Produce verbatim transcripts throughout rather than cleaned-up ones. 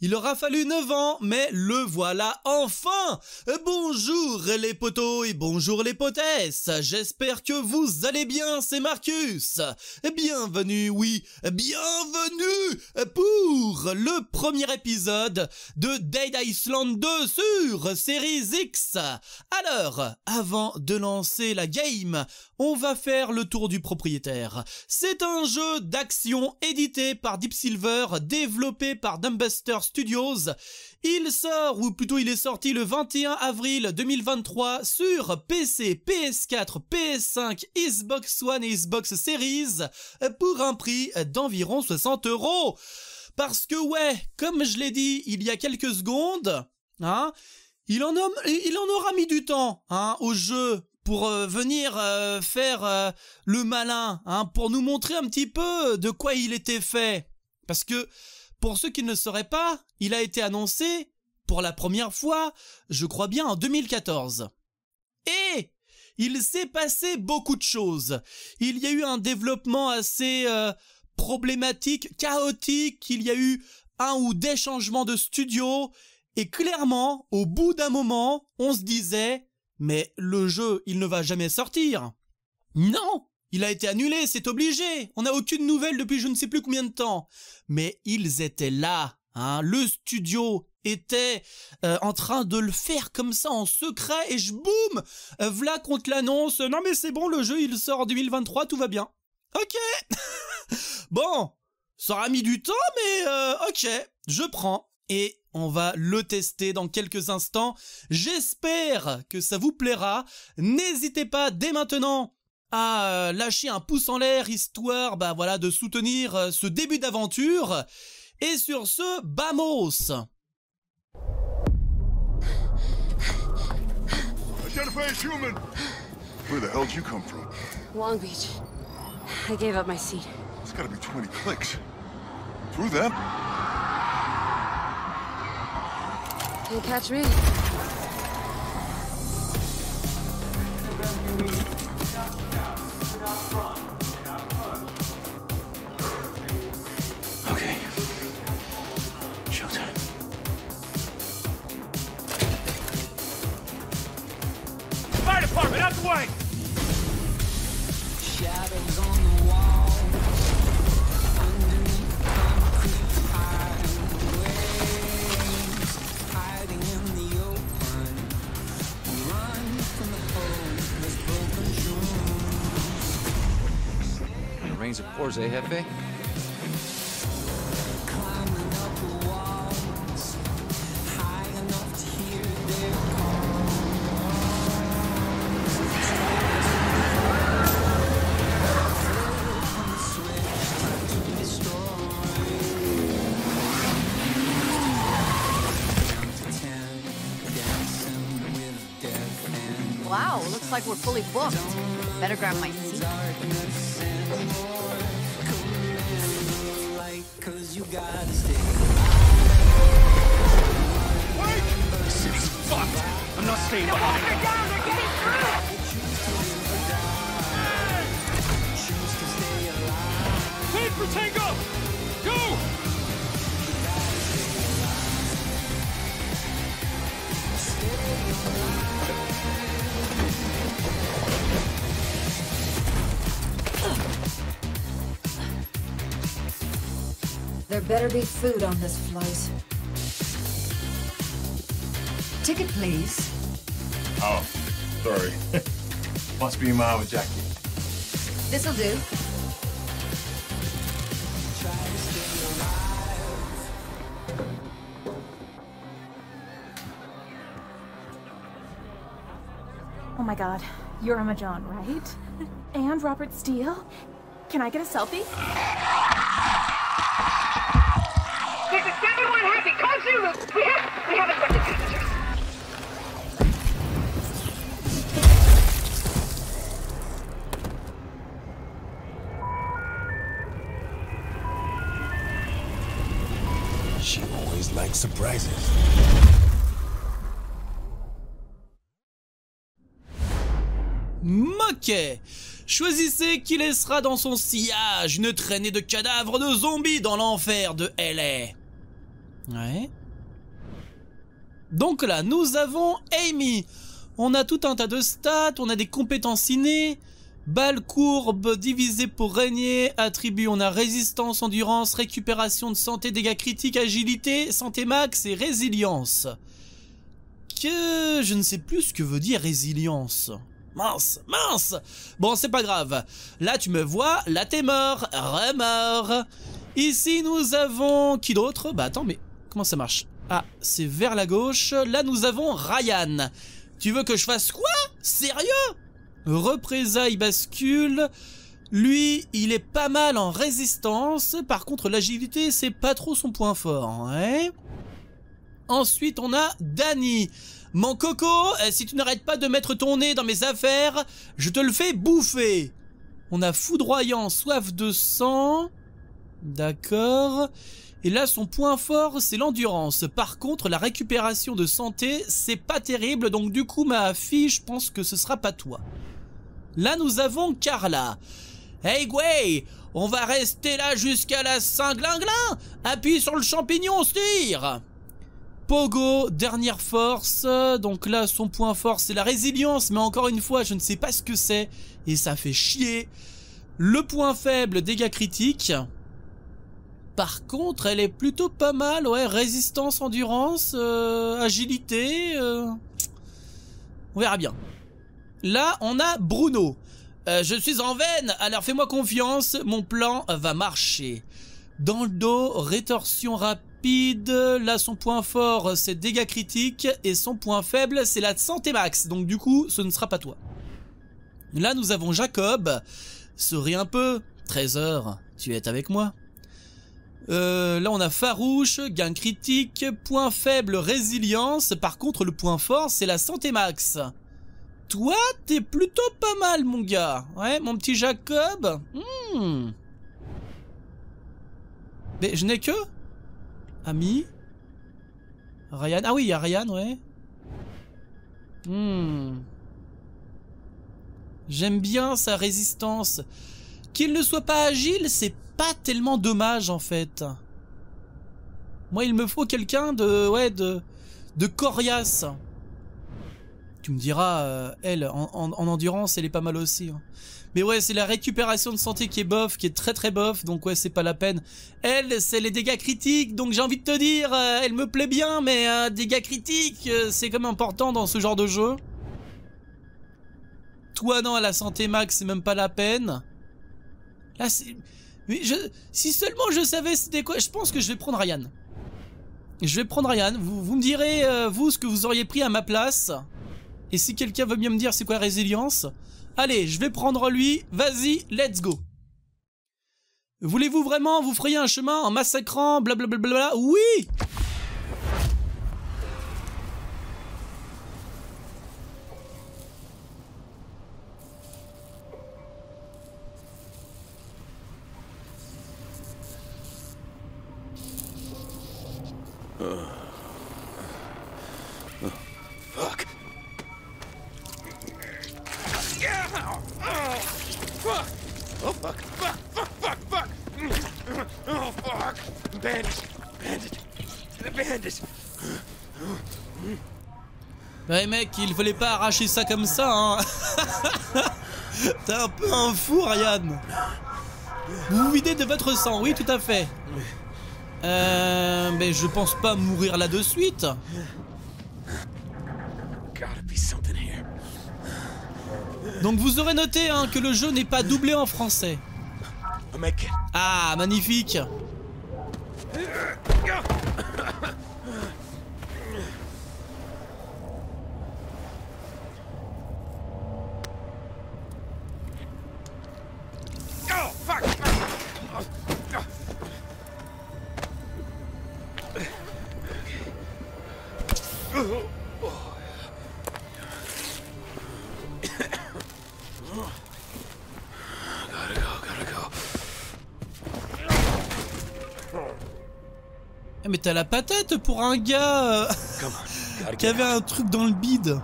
Il aura fallu neuf ans, mais le voilà enfin! Bonjour les potos et bonjour les potesses, j'espère que vous allez bien, c'est Marcus! Bienvenue, oui, bienvenue pour le premier épisode de Dead Island deux sur Series X! Alors, avant de lancer la game, on va faire le tour du propriétaire. C'est un jeu d'action édité par Deep Silver, développé par Dumbusters Studios. Il sort, ou plutôt il est sorti le vingt et un avril deux mille vingt-trois sur P C, P S quatre, P S cinq, Xbox One et Xbox Series pour un prix d'environ soixante euros. Parce que ouais, comme je l'ai dit il y a quelques secondes, hein, il en a, il en aura mis du temps, hein, au jeu. Pour euh, venir euh, faire euh, le malin, hein, pour nous montrer un petit peu de quoi il était fait. Parce que, pour ceux qui ne le sauraient pas, il a été annoncé, pour la première fois, je crois bien en deux mille quatorze. Et il s'est passé beaucoup de choses. Il y a eu un développement assez euh, problématique, chaotique, il y a eu un ou des changements de studio, et clairement, au bout d'un moment, on se disait... Mais le jeu, il ne va jamais sortir. Non, il a été annulé, c'est obligé. On n'a aucune nouvelle depuis je ne sais plus combien de temps. Mais ils étaient là, hein. Le studio était euh, en train de le faire comme ça en secret. Et je boum, euh, voilà qu'on te l'annonce. Non mais c'est bon, le jeu, il sort en deux mille vingt-trois, tout va bien. Ok. Bon, ça aura mis du temps, mais euh, ok, je prends. Et on va le tester dans quelques instants. J'espère que ça vous plaira. N'hésitez pas dès maintenant à lâcher un pouce en l'air, histoire bah voilà, de soutenir ce début d'aventure. Et sur ce, vamos! Identify as human. Where the hell did you come from? Long Beach. I gave up my seat. It's gotta be twenty clicks. Through them? Can't catch me. Okay. Showtime. Fire department, out the way! Shadows on the wall. Underneath concrete piles. Rings of course, eh, Jefe? Wow, looks like we're fully booked. Better grab my seat. Cause you gotta stay. Wait! The city's fucked! I'm not staying no, behind! They're down! They're getting through! Wait for Tango! Go! There better be food on this flight. Ticket, please. Oh, sorry. Must be mine with Jackie. This'll do. Oh my god, you're Emma Jaunt, right? And Robert Steele? Can I get a selfie? This is seven one Happy. Come Zulu. We have we have a bunch of passengers. She always likes surprises. Moquet. Choisissez qui laissera dans son sillage une traînée de cadavres de zombies dans l'enfer de L A. Ouais. Donc là, nous avons Amy. On a tout un tas de stats, on a des compétences innées. Balle courbe divisée pour régner. Attribut, on a résistance, endurance, récupération de santé, dégâts critiques, agilité, santé max et résilience. Que... je ne sais plus ce que veut dire résilience. Mince, mince. Bon, c'est pas grave. Là, tu me vois, là, t'es mort. Remort. Ici, nous avons... qui d'autre? Bah, attends, mais comment ça marche? Ah, c'est vers la gauche. Là, nous avons Ryan. Tu veux que je fasse quoi? Sérieux? Représailles bascule. Lui, il est pas mal en résistance. Par contre, l'agilité, c'est pas trop son point fort. Ouais. Ensuite, on a Danny. Mon coco, si tu n'arrêtes pas de mettre ton nez dans mes affaires, je te le fais bouffer. On a foudroyant, soif de sang. D'accord. Et là, son point fort, c'est l'endurance. Par contre, la récupération de santé, c'est pas terrible. Donc du coup, ma fille, je pense que ce sera pas toi. Là, nous avons Carla. Hey, Gway, on va rester là jusqu'à la Saint-Glinglin. Appuie sur le champignon, on se tire. Pogo, dernière force. Donc là, son point fort, c'est la résilience. Mais encore une fois, je ne sais pas ce que c'est. Et ça fait chier. Le point faible, dégâts critiques. Par contre, elle est plutôt pas mal, ouais, résistance, endurance, euh, agilité, euh... on verra bien. Là, on a Bruno. Euh, je suis en veine, alors fais-moi confiance, mon plan va marcher. Dans le dos, rétorsion rapide, là son point fort c'est dégâts critiques et son point faible c'est la santé max, donc du coup ce ne sera pas toi. Là nous avons Jacob, souris un peu, trésor, tu es avec moi. Euh, là on a farouche, gain critique, point faible, résilience. Par contre le point fort c'est la santé max. Toi t'es plutôt pas mal mon gars. Ouais mon petit Jacob. hmm. Mais je n'ai que Ami Ryan, ah oui il y a Ryan ouais. hmm. J'aime bien sa résistance. Qu'il ne soit pas agile c'est pas tellement dommage en fait. Moi il me faut quelqu'un de ouais de de coriace. Tu me diras euh, elle en, en, en endurance elle est pas mal aussi hein. Mais ouais c'est la récupération de santé qui est bof, qui est très très bof, donc ouais c'est pas la peine. Elle c'est les dégâts critiques, donc j'ai envie de te dire euh, elle me plaît bien mais euh, dégâts critiques euh, c'est quand même important dans ce genre de jeu. Toi non, la santé max c'est même pas la peine. Là c'est... Mais je, si seulement je savais c'était quoi, je pense que je vais prendre Ryan. Je vais prendre Ryan, vous, vous me direz, euh, vous, ce que vous auriez pris à ma place. Et si quelqu'un veut bien me dire c'est quoi la résilience. Allez, je vais prendre lui, vas-y, let's go. Voulez-vous vraiment vous frayer un chemin en massacrant blablabla? Oui. Ouais mec, il fallait pas arracher ça comme ça hein. T'es un peu un fou Ryan. Vous vous videz de votre sang, oui tout à fait. Euh... Mais je pense pas mourir là de suite. Donc vous aurez noté hein, que le jeu n'est pas doublé en français. Ah magnifique. Mais t'as la patate pour un gars euh, qui avait un truc dans le bide.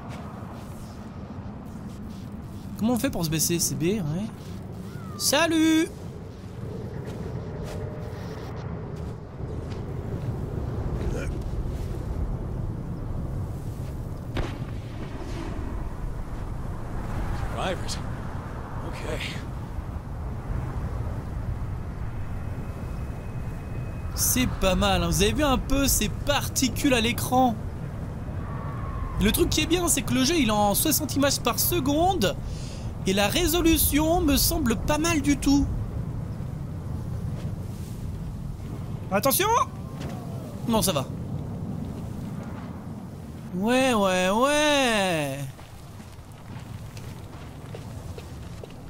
Comment on fait pour se baisser? C'est B, ouais. Salut. survivors. Okay. C'est pas mal, hein. Vous avez vu un peu ces particules à l'écran. Le truc qui est bien, c'est que le jeu, il est en soixante images par seconde. Et la résolution me semble pas mal du tout. Attention! Non, ça va. Ouais, ouais, ouais.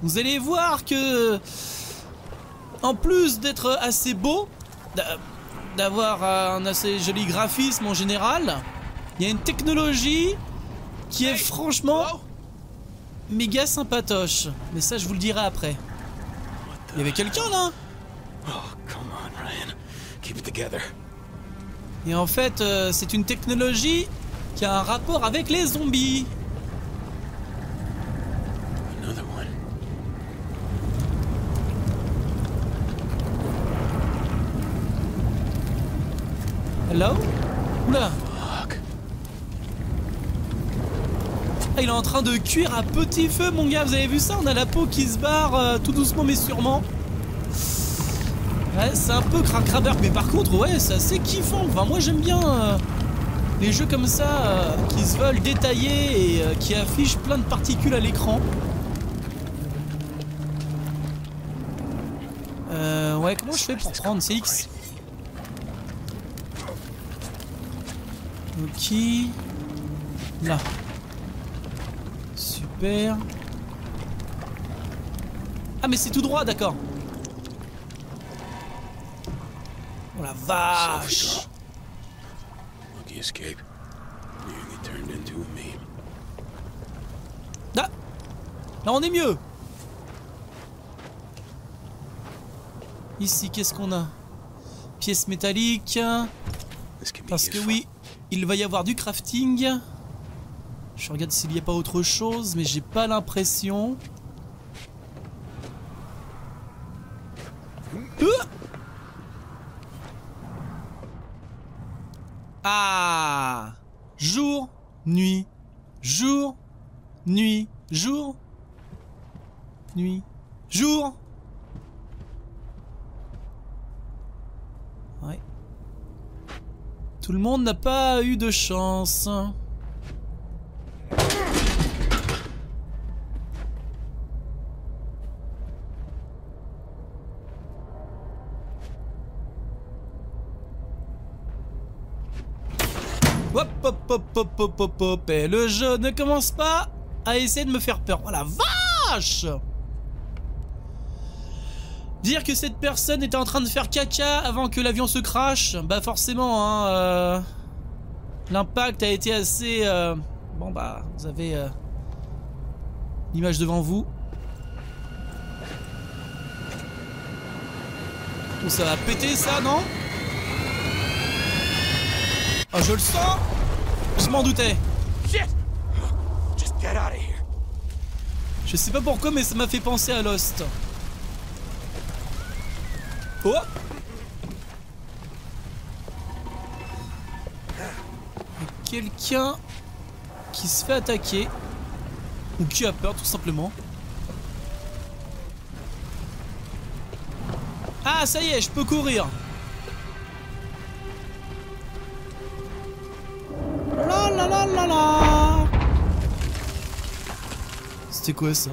Vous allez voir que... En plus d'être assez beau, d'avoir un assez joli graphisme en général, il y a une technologie qui est franchement... méga sympatoche. Mais ça, je vous le dirai après. Il y avait quelqu'un là? Oh, come on, Ryan. Keep it together. Et en fait, euh, c'est une technologie qui a un rapport avec les zombies. Another one. Hello? Oula. Ah, il est en train de cuire à petit feu, mon gars. Vous avez vu ça? On a la peau qui se barre euh, tout doucement mais sûrement. Ouais, c'est un peu crack-raberg, mais par contre, ouais, c'est assez kiffant. Enfin, moi, j'aime bien euh, les jeux comme ça euh, qui se veulent détaillés et euh, qui affichent plein de particules à l'écran. Euh, ouais, comment je fais pour prendre C X? Ok. Là. Super. Ah mais c'est tout droit, d'accord. Oh la vache. Là, là on est mieux. Ici, qu'est-ce qu'on a? Pièce métallique. Parce que oui, il va y avoir du crafting. Je regarde s'il n'y a pas autre chose, mais j'ai pas l'impression. Ah! Jour, nuit, jour, nuit, jour, nuit, jour. Ouais. Tout le monde n'a pas eu de chance. Hop hop hop hop hop hop hop. Et le jeu ne commence pas à essayer de me faire peur. Oh la vache! Dire que cette personne était en train de faire caca avant que l'avion se crache, bah forcément, hein, euh, l'impact a été assez... Euh, bon bah, vous avez euh, l'image devant vous. Oh, ça va péter ça, non? Oh, je le sens! Je m'en doutais! Je sais pas pourquoi, mais ça m'a fait penser à Lost. Oh! Quelqu'un qui se fait attaquer. Ou qui a peur, tout simplement. Ah, ça y est, je peux courir! C'était quoi ça?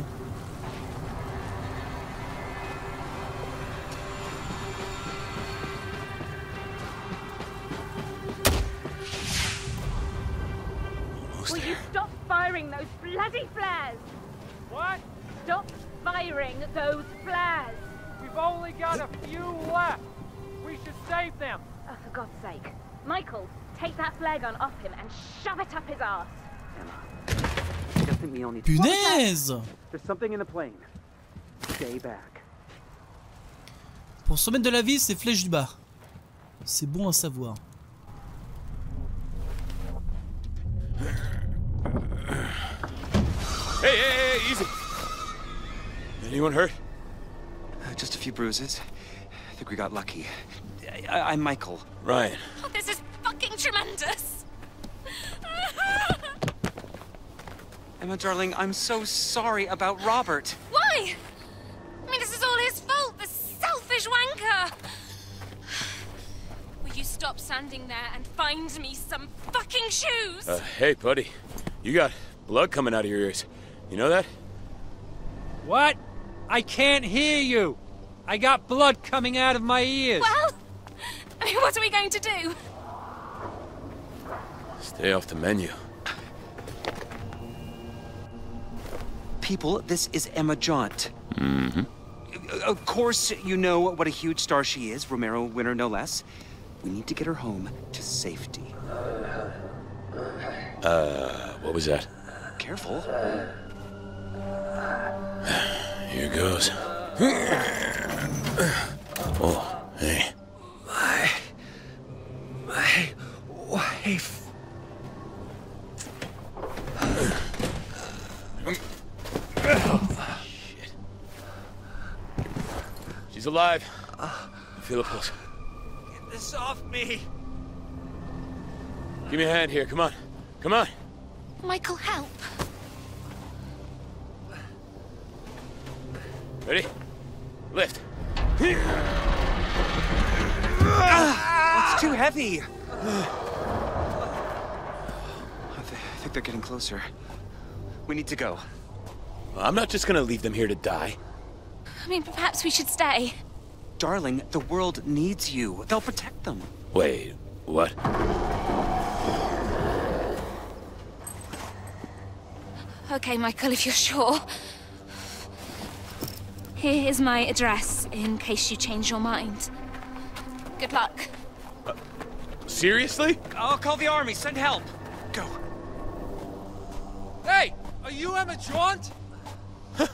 Will you stop firing those bloody flares? What? Stop firing those flares. We've only got a few left. We should save them. Oh, for God's sake, Michael, take that flare gun off him and shove it up his ass. Punaise! Pour se remettre de la vie, c'est flèche du bas. C'est bon à savoir. Hey, hey, hey, easy. Anyone hurt? Just a few bruises. I think we got lucky. I, I'm Michael. Ryan. Oh, this is fucking tremendous. Emma, darling, I'm so sorry about Robert. Why? I mean, this is all his fault, the selfish wanker! Will you stop standing there and find me some fucking shoes? Uh, hey, buddy. You got blood coming out of your ears. You know that? What? I can't hear you! I got blood coming out of my ears! Well, I mean, what are we going to do? Stay off the menu. People, this is Emma Jaunt. Mm-hmm. Of course, you know what a huge star she is, Romero winner no less. We need to get her home to safety. Uh, what was that? Careful. Here goes. Oh, hey. My... my wife... Oh, shit. She's alive. You feel the pulse. Get this off me. Give me a hand here. Come on. Come on. Michael, help. Ready? Lift. Ah, it's too heavy. I, th I think they're getting closer. We need to go. I'm not just gonna leave them here to die. I mean, perhaps we should stay. Darling, the world needs you. They'll protect them. Wait, what? Okay, Michael, if you're sure. Here is my address, in case you change your mind. Good luck. Uh, seriously? I'll call the army. Send help. Go. Hey! Are you Emma Jaunt? Huh.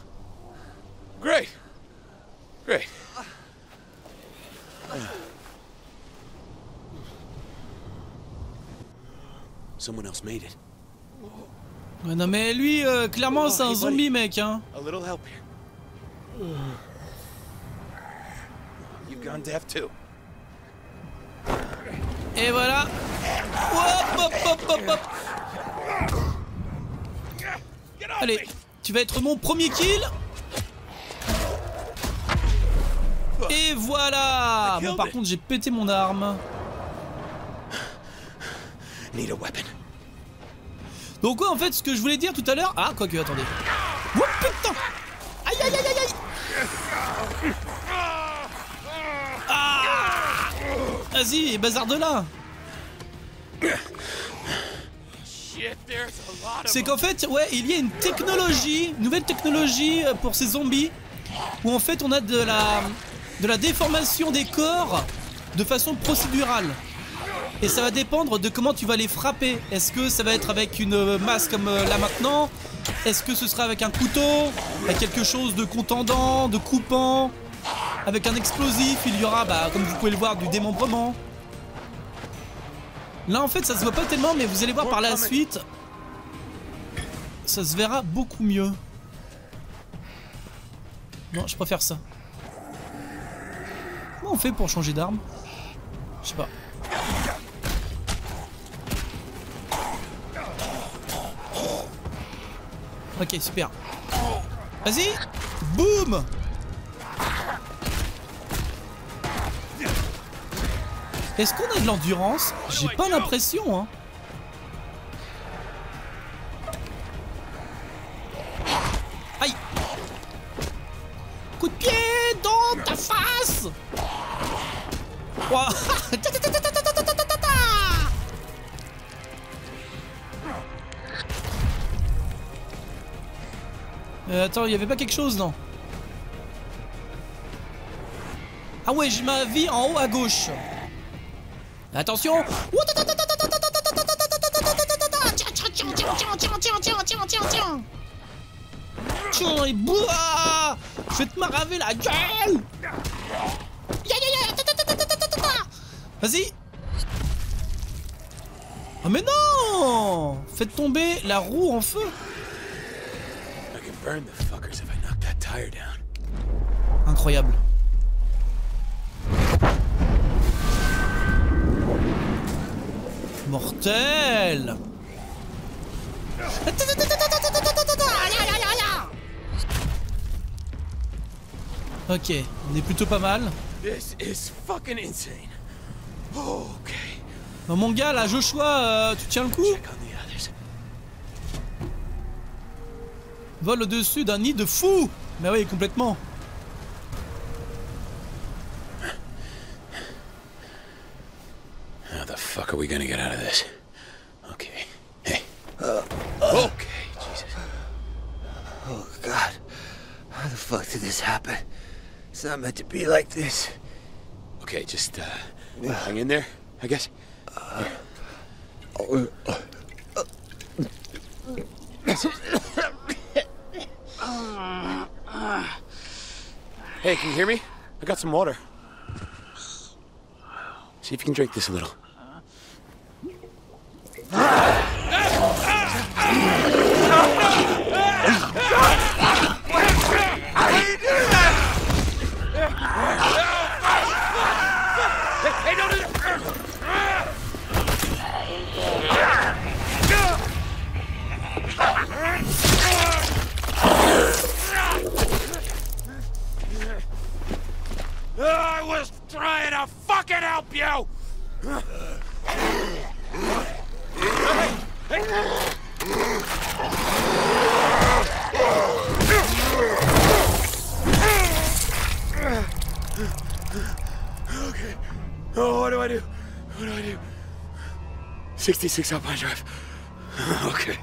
Great. Great. Uh. Someone else made it. Ouais, non mais lui, euh, clairement c'est un zombie mec, hein. A little help here. You've gone deaf too. Et voilà. Hop hop hop hop hop. Allez, tu vas être mon premier kill. Et voilà. Bon, par contre, j'ai pété mon arme. Need a weapon. Donc ouais, en fait, ce que je voulais dire tout à l'heure... Ah, quoi que, attendez. Oh putain. Aïe, aïe, aïe, aïe, aïe. Ah. Vas-y, bazarde là. C'est qu'en fait, ouais, il y a une technologie, nouvelle technologie pour ces zombies, où en fait on a de la, de la déformation des corps de façon procédurale. Et ça va dépendre de comment tu vas les frapper. Est-ce que ça va être avec une masse comme là maintenant? Est-ce que ce sera avec un couteau? Avec quelque chose de contendant, de coupant? Avec un explosif? Il y aura, bah, comme vous pouvez le voir, du démembrement. Là en fait ça se voit pas tellement, mais vous allez voir par la suite ça se verra beaucoup mieux. Non, je préfère ça. Comment on fait pour changer d'arme? Je sais pas. Ok, super. Vas-y. Boum. Est-ce qu'on a de l'endurance? J'ai pas l'impression, hein. Aïe. Coup de pied dans ta face. Wow. euh, attends, il y avait pas quelque chose, non? Ah ouais, j'ai ma vie en haut à gauche. Attention. Je vais te maraver la gueule. Vas-y. Ah mais non. Faites tomber la roue en feu. Incroyable. Mortel. Ok, on est plutôt pas mal. Non, mon gars, là, Joshua, euh, tu tiens le coup? Vole au-dessus d'un nid de fou. Mais oui, complètement. How the fuck are we gonna get out of this? Okay. Hey. Uh, uh, okay, Jesus. Oh God. How the fuck did this happen? It's not meant to be like this. Okay, just uh, hang in there, I guess. Uh, uh, uh, uh, Hey, can you hear me? I got some water. See if you can drink this a little. I was trying to fucking help you! Okay. Oh, what do I do? What do I do? sixty-six Alpine Drive. Okay.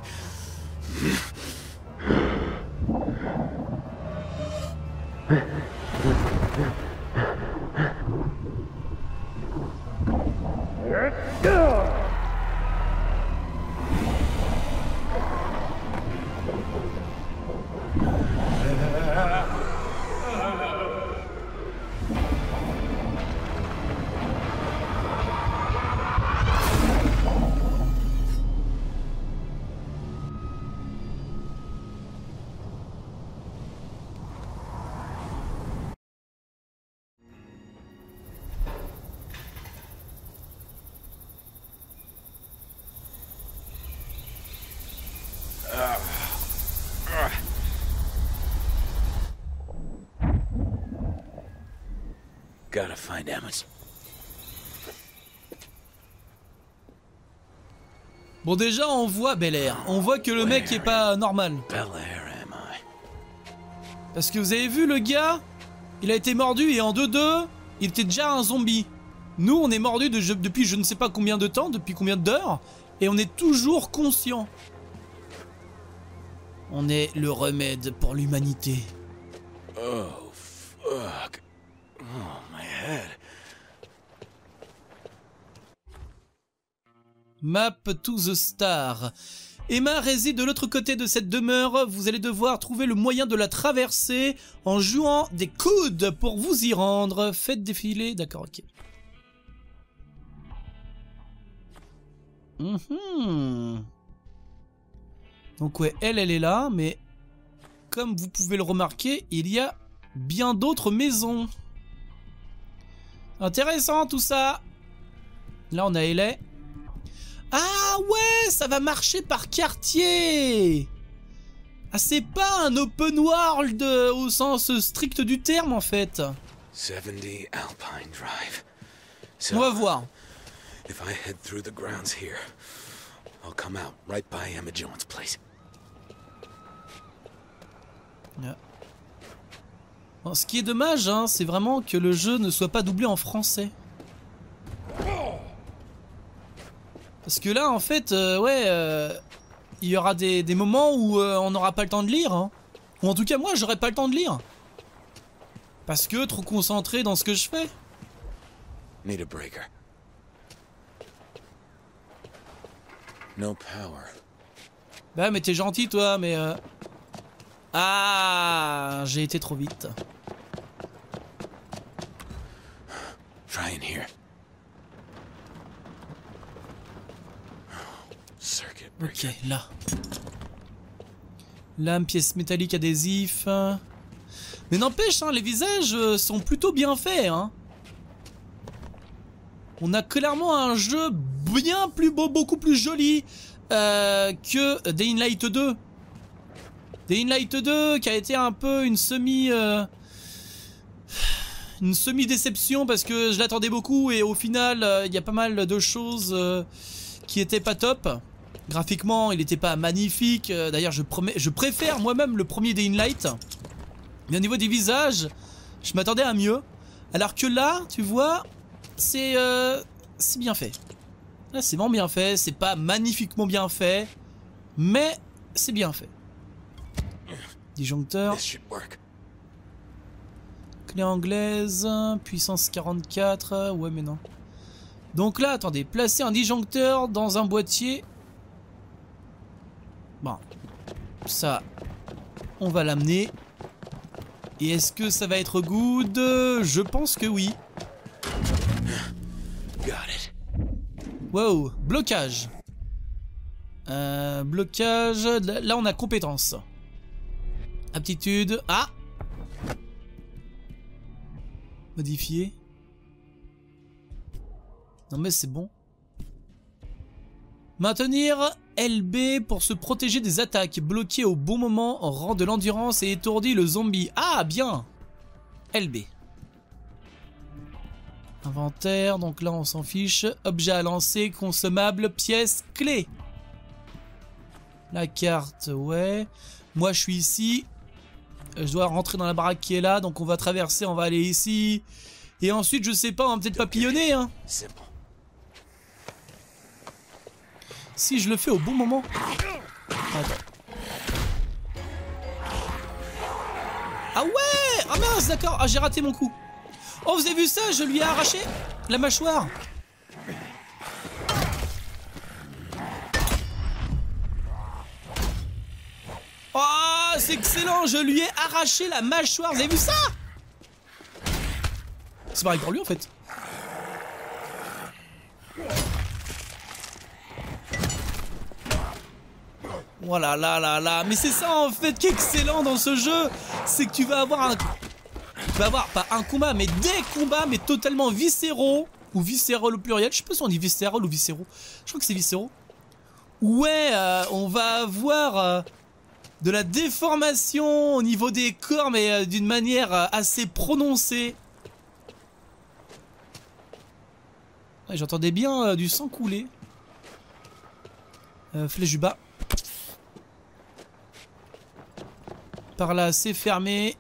Gotta find Amos. Bon, déjà on voit Bel Air, on voit que le mec est pas normal. Parce que vous avez vu le gars, il a été mordu et en deux deux, il était déjà un zombie. Nous on est mordu de, depuis je ne sais pas combien de temps, depuis combien d'heures, et on est toujours conscient. On est le remède pour l'humanité. Oh fuck. Oh, my head. Map to the star. Emma réside de l'autre côté de cette demeure. Vous allez devoir trouver le moyen de la traverser en jouant des coudes pour vous y rendre. Faites défiler. D'accord, ok. Mmh. Donc ouais, elle, elle est là. Mais comme vous pouvez le remarquer, il y a bien d'autres maisons. Intéressant tout ça. Là on a L A. Ah ouais, ça va marcher par quartier. Ah, c'est pas un open world euh, au sens strict du terme en fait. soixante-dix Alpine Drive. So, on va voir. If I head through the grounds here, I'll come out right by Emma Jaunt's place. Yeah. Bon, ce qui est dommage, hein, c'est vraiment que le jeu ne soit pas doublé en français. Parce que là, en fait, euh, ouais, euh, il y aura des, des moments où euh, on n'aura pas le temps de lire. Hein. Ou en tout cas, moi, j'aurai pas le temps de lire. Parce que trop concentré dans ce que je fais. Need a breaker. No power. Bah, mais t'es gentil, toi, mais... Euh... Ah, j'ai été trop vite. Ryan here. Ok, là. Lame, pièce métallique adhésif. Mais n'empêche, hein, les visages sont plutôt bien faits. Hein. On a clairement un jeu bien plus beau, beaucoup plus joli euh, que Dead Island deux. Des Inlight deux qui a été un peu une semi... Euh, une semi-déception parce que je l'attendais beaucoup et au final, il euh, y a pas mal de choses euh, qui étaient pas top. Graphiquement, il était pas magnifique. Euh, D'ailleurs, je, je préfère moi-même le premier des Inlight. Mais au niveau des visages, je m'attendais à mieux. Alors que là, tu vois, c'est euh, c'est bien fait. Là, c'est vraiment bien fait. C'est pas magnifiquement bien fait, mais c'est bien fait. Disjoncteur. Clé anglaise, puissance quarante-quatre. Ouais, mais non. Donc là, attendez, placer un disjoncteur dans un boîtier. Bon, ça, on va l'amener. Et est-ce que ça va être good? Je pense que oui. Wow, blocage. Euh, blocage. Là, on a compétence. Aptitude. Ah! Modifier. Non mais c'est bon. Maintenir L B pour se protéger des attaques. Bloqué au bon moment rend de l'endurance et étourdit le zombie. Ah bien! L B. Inventaire, donc là on s'en fiche. Objet à lancer, consommable, pièce, clé. La carte, ouais. Moi je suis ici. Je dois rentrer dans la baraque qui est là, donc on va traverser, on va aller ici. Et ensuite, je sais pas, on va peut-être papillonner, hein. C'est bon. Si je le fais au bon moment. Attends. Ah ouais! Ah mince, d'accord. Ah, j'ai raté mon coup. Oh, vous avez vu ça? Je lui ai arraché la mâchoire. Oh, c'est excellent, je lui ai arraché la mâchoire, vous avez vu ça? C'est pareil pour lui en fait. Oh là là là là, mais c'est ça en fait qui est excellent dans ce jeu, c'est que tu vas avoir un... Tu vas avoir pas un combat, mais des combats, mais totalement viscéraux, ou viscéraux au pluriel, je sais pas si on dit viscéraux ou viscéraux, je crois que c'est viscéraux. Ouais, euh, on va avoir... Euh... de la déformation au niveau des corps, mais d'une manière assez prononcée. Ouais, j'entendais bien euh, du sang couler. Euh, flèche du bas. Par là, c'est fermé.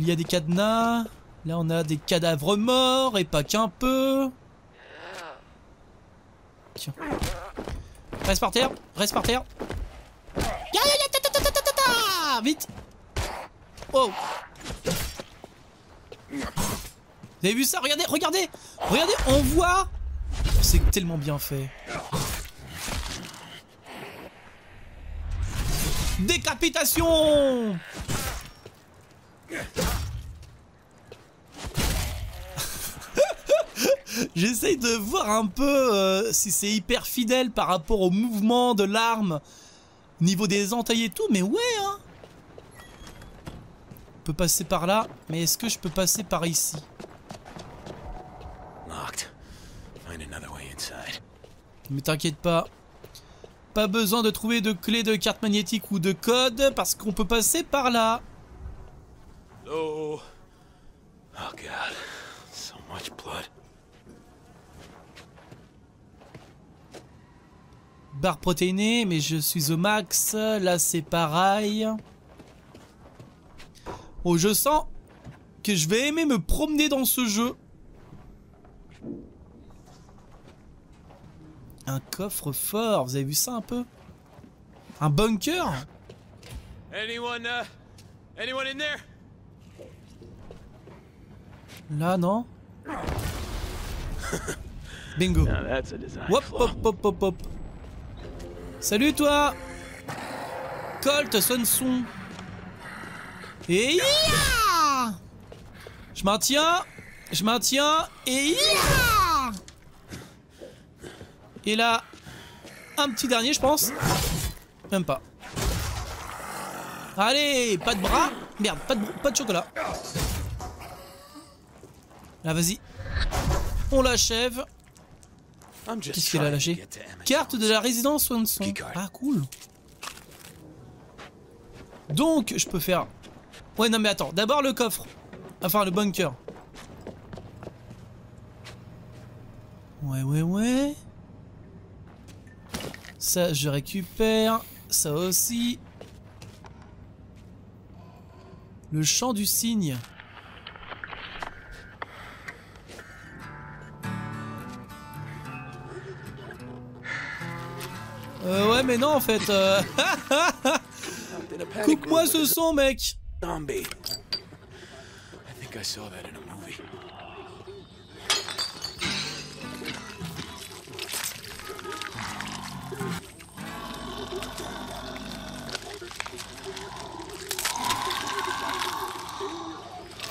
Il y a des cadenas. Là, on a des cadavres morts, et pas qu'un peu. Tiens. Reste par terre, reste par terre. Vite! Oh! Vous avez vu ça? Regardez, regardez! Regardez, on voit! C'est tellement bien fait. Décapitation! J'essaye de voir un peu euh, si c'est hyper fidèle par rapport au mouvement de l'arme, niveau des entailles et tout, mais ouais, hein! Passer par là, mais est-ce que je peux passer par ici? Mais t'inquiète pas, pas besoin de trouver de clé de carte magnétique ou de code parce qu'on peut passer par là. Oh, oh God, so much blood. Barre protéinée, mais je suis au max. Là, c'est pareil. Oh, je sens que je vais aimer me promener dans ce jeu. Un coffre fort, vous avez vu ça un peu? Un bunker? Là, non? Bingo. Hop, hop, hop, hop, hop. Salut toi, Colt Sonson. Et yeah! Je maintiens, je maintiens, et yeah! Et là, un petit dernier, je pense. Même pas. Allez, pas de bras. Merde, pas de, pas de chocolat. Là, vas-y. On l'achève. Qu'est-ce qu'il a lâché? Carte de la résidence Swanson. Ah, cool. Donc je peux faire... Ouais non mais attends, d'abord le coffre. Enfin le bunker. Ouais ouais ouais. Ça je récupère. Ça aussi. Le chant du cygne. Euh, ouais mais non en fait euh... Coupe-moi ce son mec. Zombie. I think I saw that in a movie.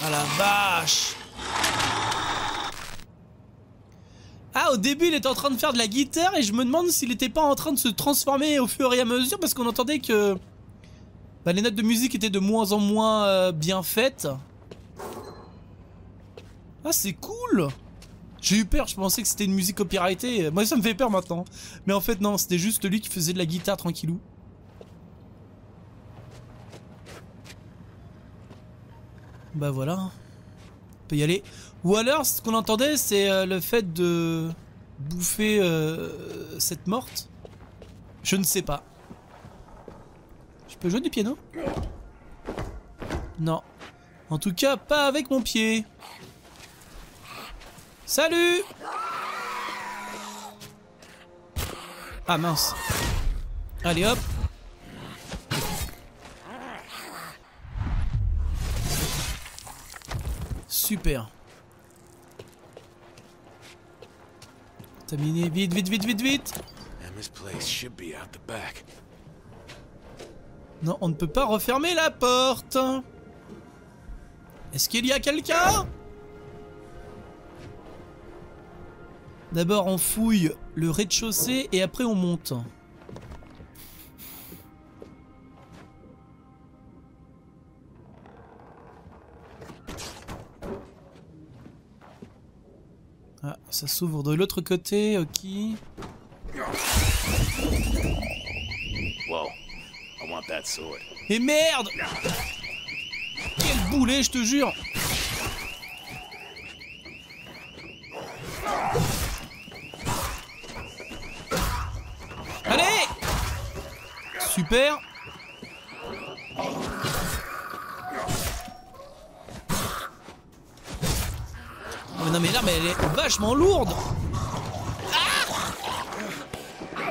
Ah la vache. Ah, au début il était en train de faire de la guitare et je me demande s'il était pas en train de se transformer au fur et à mesure parce qu'on entendait que bah, les notes de musique étaient de moins en moins euh, bien faites. Ah c'est cool. J'ai eu peur, je pensais que c'était une musique copyrightée. Moi ça me fait peur maintenant. Mais en fait non, c'était juste lui qui faisait de la guitare tranquillou. Bah voilà. On peut y aller. Ou alors, ce qu'on entendait, c'est le fait de bouffer euh, cette morte. Je ne sais pas. Je peux jouer du piano? Non. En tout cas, pas avec mon pied. Salut! Ah mince. Allez hop. Super. Terminé, vite, vite, vite, vite, vite. Non, on ne peut pas refermer la porte. Est-ce qu'il y a quelqu'un? D'abord, on fouille le rez-de-chaussée et après on monte. Ah, ça s'ouvre de l'autre côté, ok. Wow. I want that sword. Et merde! Quel boulet, je te jure! Allez! Super! Non mais là mais elle est vachement lourde. Ah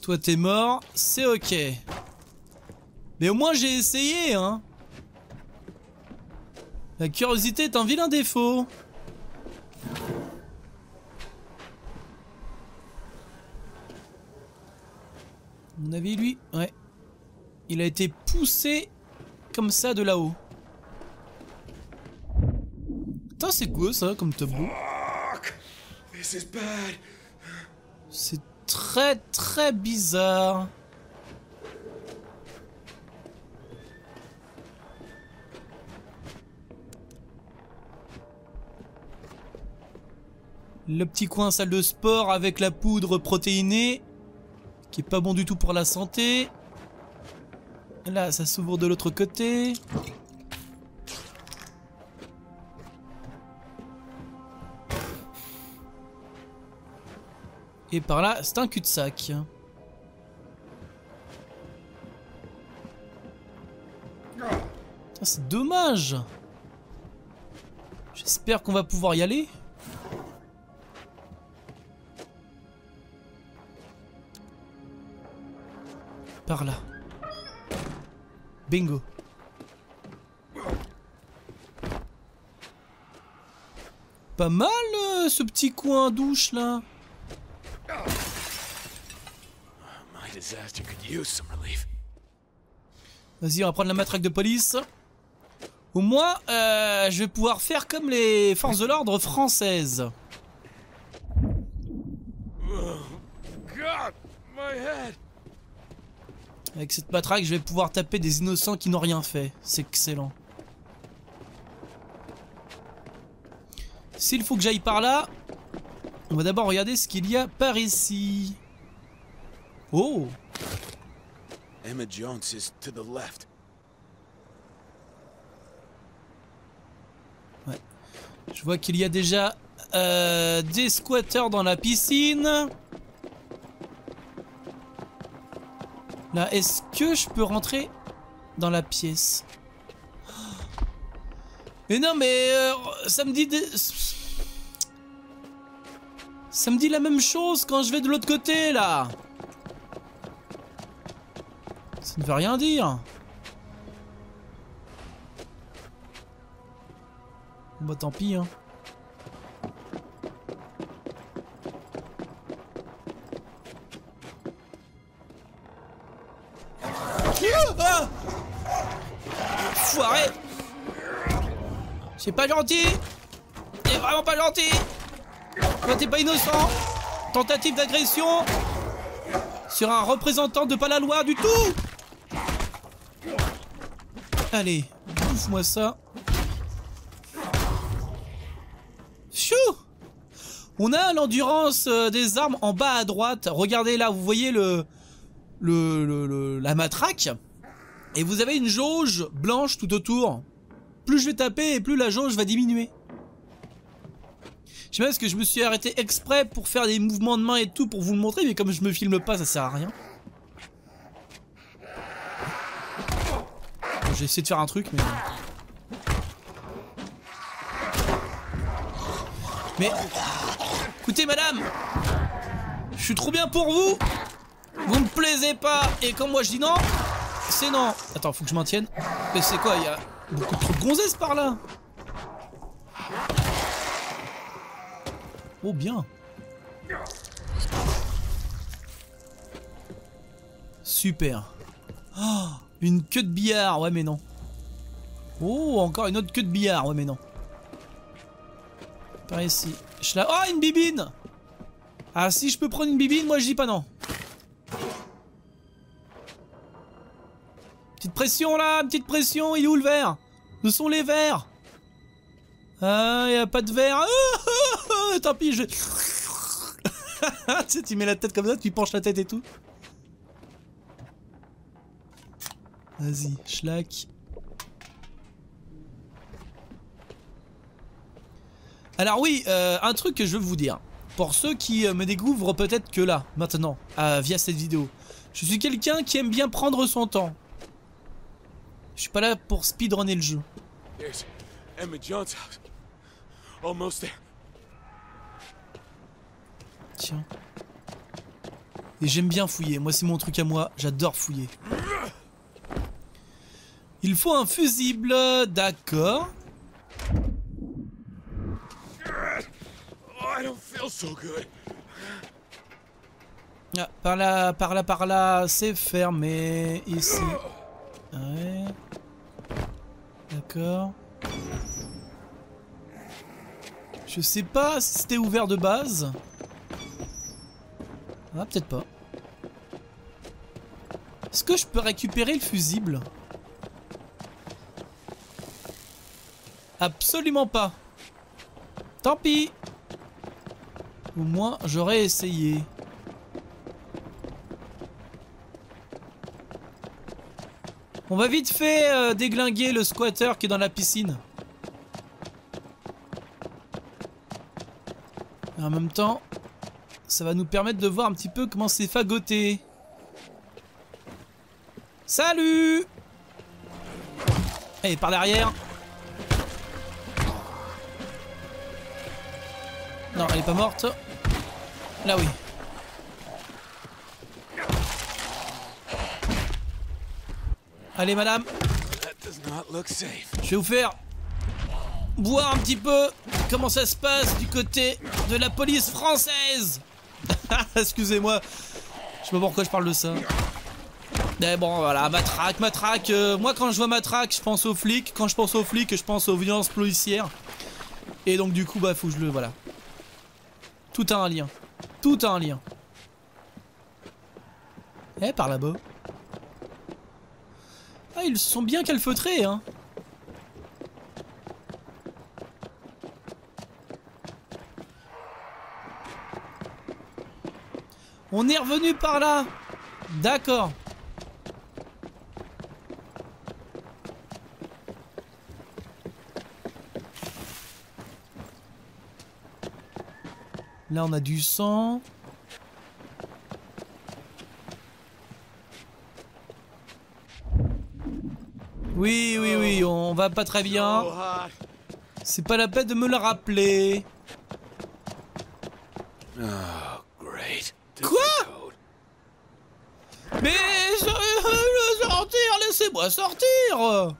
toi t'es mort, c'est ok. Mais au moins j'ai essayé hein. La curiosité est un vilain défaut. À mon avis lui, ouais. Il a été poussé comme ça de là-haut. Putain, c'est quoi ça comme tableau? C'est très très bizarre. Le petit coin salle de sport avec la poudre protéinée, qui est pas bon du tout pour la santé. Là, ça s'ouvre de l'autre côté. Et par là, c'est un cul-de-sac. C'est dommage. J'espère qu'on va pouvoir y aller. Par là. Bingo. Pas mal euh, ce petit coin douche là. Vas-y, on va prendre la matraque de police. Au moins, euh, je vais pouvoir faire comme les forces de l'ordre françaises. Avec cette matraque, je vais pouvoir taper des innocents qui n'ont rien fait. C'est excellent. S'il faut que j'aille par là, On va d'abord regarder ce qu'il y a par ici. Oh! Emma Jaunt is to the left. Ouais. Je vois qu'il y a déjà euh, des squatters dans la piscine. Là, est-ce que je peux rentrer dans la pièce? Mais non, mais euh, ça me dit des... ça me dit la même chose quand je vais de l'autre côté, là. Ça ne veut rien dire. Bah tant pis, hein. Ah, foiré. C'est pas gentil. C'est vraiment pas gentil. Toi t'es pas innocent. Tentative d'agression sur un représentant de pas la loi du tout. Allez, bouffe-moi ça. Chou. On a l'endurance des armes en bas à droite. Regardez là, vous voyez le... Le, le, le, la matraque, et vous avez une jauge blanche tout autour. Plus je vais taper et plus la jauge va diminuer. Je sais pas, est-ce que je me suis arrêté exprès pour faire des mouvements de main et tout pour vous le montrer, mais comme je me filme pas, ça sert à rien. Bon, j'ai essayé de faire un truc, mais... Mais... Écoutez, madame, je suis trop bien pour vous. Vous me plaisez pas, et quand moi je dis non, c'est non. Attends, faut que je m'en tienne. Mais c'est quoi, il y a beaucoup trop de gonzesses par là. Oh bien. Super. Oh, une queue de billard, ouais mais non. Oh, encore une autre queue de billard, ouais mais non. Par ici. Je la... Oh, une bibine. Ah, si je peux prendre une bibine, moi je dis pas non. Petite pression là, petite pression, il est où le verre? Où sont les verres? Ah, il n'y a pas de verre. Ah, tant pis, je... tu sais, tu mets la tête comme ça, tu penches la tête et tout. Vas-y, schlack. Alors oui, euh, un truc que je veux vous dire. Pour ceux qui me découvrent peut-être que là, maintenant, euh, via cette vidéo. Je suis quelqu'un qui aime bien prendre son temps. Je suis pas là pour speedrunner le jeu. Tiens. Et j'aime bien fouiller. Moi, c'est mon truc à moi. J'adore fouiller. Il faut un fusible. D'accord. Ah, par là, par là, par là. C'est fermé. Ici. Ouais. D'accord. Je sais pas si c'était ouvert de base. Ah, peut-être pas. Est-ce que je peux récupérer le fusible? Absolument pas. Tant pis. Au moins, j'aurais essayé. On va vite fait euh, déglinguer le squatter qui est dans la piscine. Et en même temps, ça va nous permettre de voir un petit peu comment c'est fagoté. Salut! Allez, par derrière. Non, elle est pas morte. Là oui. Allez madame, je vais vous faire voir un petit peu comment ça se passe du côté de la police française. Excusez-moi, je sais pas pourquoi je parle de ça. Mais bon voilà, matraque, matraque. Euh, moi quand je vois matraque, je pense aux flics. Quand je pense aux flics, je pense aux violences policières. Et donc du coup, bah faut que je le... Voilà. Tout a un lien. Tout a un lien. Eh, par là-bas. Ah, ils sont bien calfeutrés, hein. On est revenu par là. D'accord. Là, on a du sang. Oui, oui, oui, on va pas très bien. C'est pas la peine de me le rappeler. Quoi? Mais je veux sortir, laissez-moi sortir.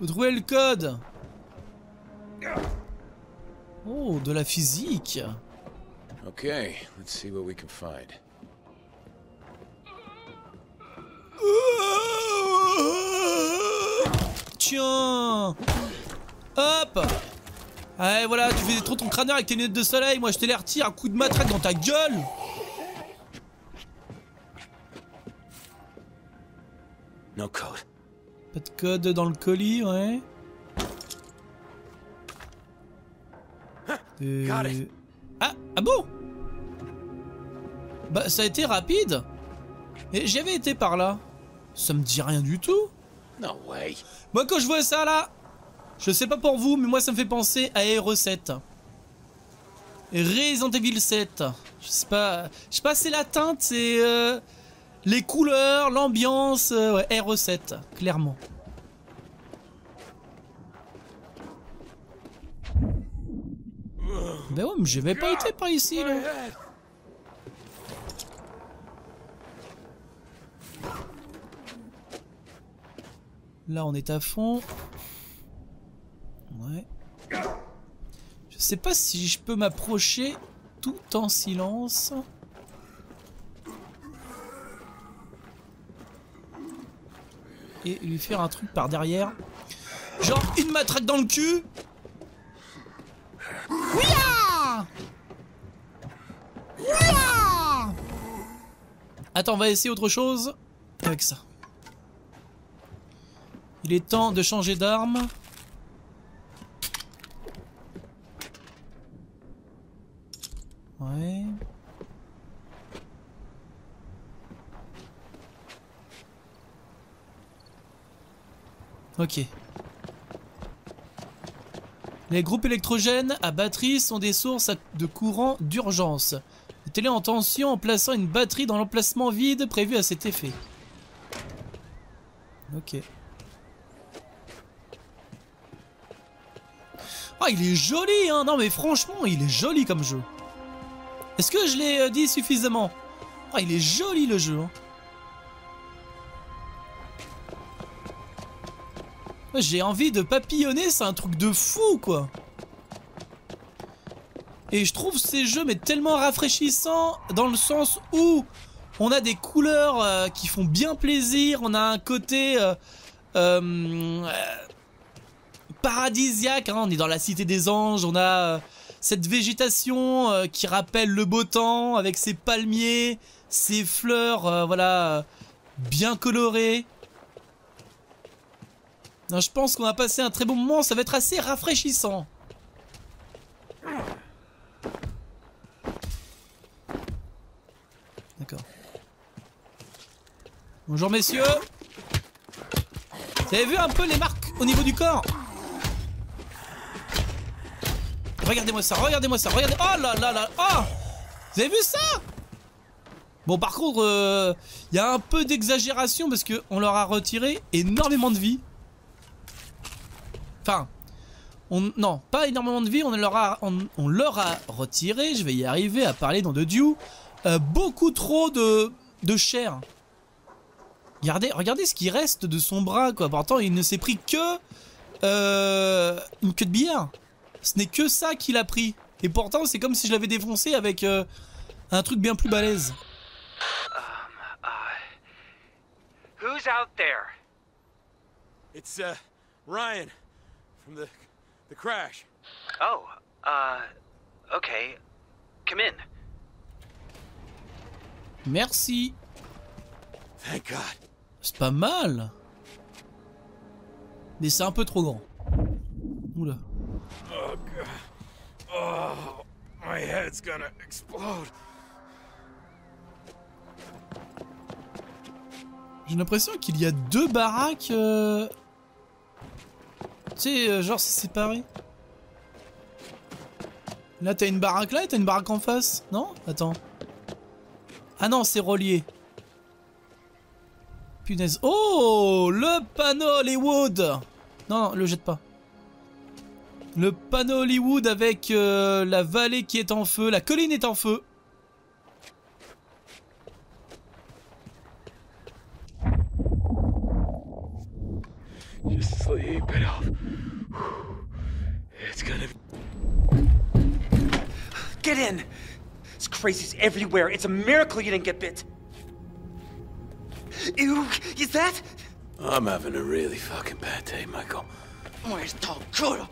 Vous trouvez le code? Oh, de la physique. Ok, let's see what we can find. Tiens. Hop. Allez, voilà, tu fais trop ton crâneur avec tes lunettes de soleil. Moi, je te les retire, un coup de matraque dans ta gueule. No code. Pas de code dans le colis, ouais. Euh... Ah, ah bon? Bah ça a été rapide. Et j'avais été par là. Ça me dit rien du tout. No way. Moi quand je vois ça là, je sais pas pour vous, mais moi ça me fait penser à R E sept. Resident Evil sept. Je sais pas, je sais pas, c'est la teinte, c'est euh, les couleurs, l'ambiance, euh, ouais, R E sept, clairement. Ben ouais, mais j'avais pas été par ici là. Là on est à fond. Ouais. Je sais pas si je peux m'approcher tout en silence. Et lui faire un truc par derrière. Genre une matraque dans le cul. Ouya! Ouya! Attends, on va essayer autre chose avec ça. Il est temps de changer d'arme. Ouais. Ok. Les groupes électrogènes à batterie sont des sources de courant d'urgence. Les télé en tension en plaçant une batterie dans l'emplacement vide prévu à cet effet. Ok. Ah, il est joli, hein. Non mais franchement, il est joli comme jeu. Est-ce que je l'ai dit suffisamment? Ah, il est joli le jeu, hein. J'ai envie de papillonner, c'est un truc de fou quoi. Et je trouve ces jeux mais tellement rafraîchissants dans le sens où on a des couleurs euh, qui font bien plaisir, on a un côté euh, euh, euh, paradisiaque, hein. On est dans la cité des anges, on a euh, cette végétation euh, qui rappelle le beau temps avec ses palmiers, ses fleurs, euh, voilà, euh, bien colorées. Non, je pense qu'on a passé un très bon moment, ça va être assez rafraîchissant. D'accord. Bonjour messieurs. Vous avez vu un peu les marques au niveau du corps? Regardez-moi ça, regardez-moi ça, regardez... Oh là là là, oh! Vous avez vu ça? Bon par contre, il euh, y a un peu d'exagération parce qu'on leur a retiré énormément de vie. Enfin, on, non, pas énormément de vie, on leur, a, on, on leur a retiré, je vais y arriver à parler dans de Dieu, euh, beaucoup trop de, de chair. Regardez, regardez ce qui reste de son bras, quoi. Pourtant, il ne s'est pris que euh, une queue de billard. Ce n'est que ça qu'il a pris. Et pourtant, c'est comme si je l'avais défoncé avec euh, un truc bien plus balèze. Um, uh, who's out there? It's uh, Ryan. From the, the crash. Oh, uh, okay. Come in. Merci. Thank God. C'est pas mal. Mais c'est un peu trop grand. Oula. Oh, God. Oh. My head's gonna explode. J'ai l'impression qu'il y a deux baraques. Euh... Tu sais, genre c'est séparé. Là t'as une baraque là et t'as une baraque en face. Non? Attends. Ah non, c'est relié. Punaise. Oh, le panneau Hollywood. Non, non, le jette pas. Le panneau Hollywood avec euh, la vallée qui est en feu. La colline est en feu. Just sleep it off. It's gonna be... Get in! It's crazies everywhere. It's a miracle you didn't get bit. Ew, is that? I'm having a really fucking bad day, Michael. Where's Tokuro?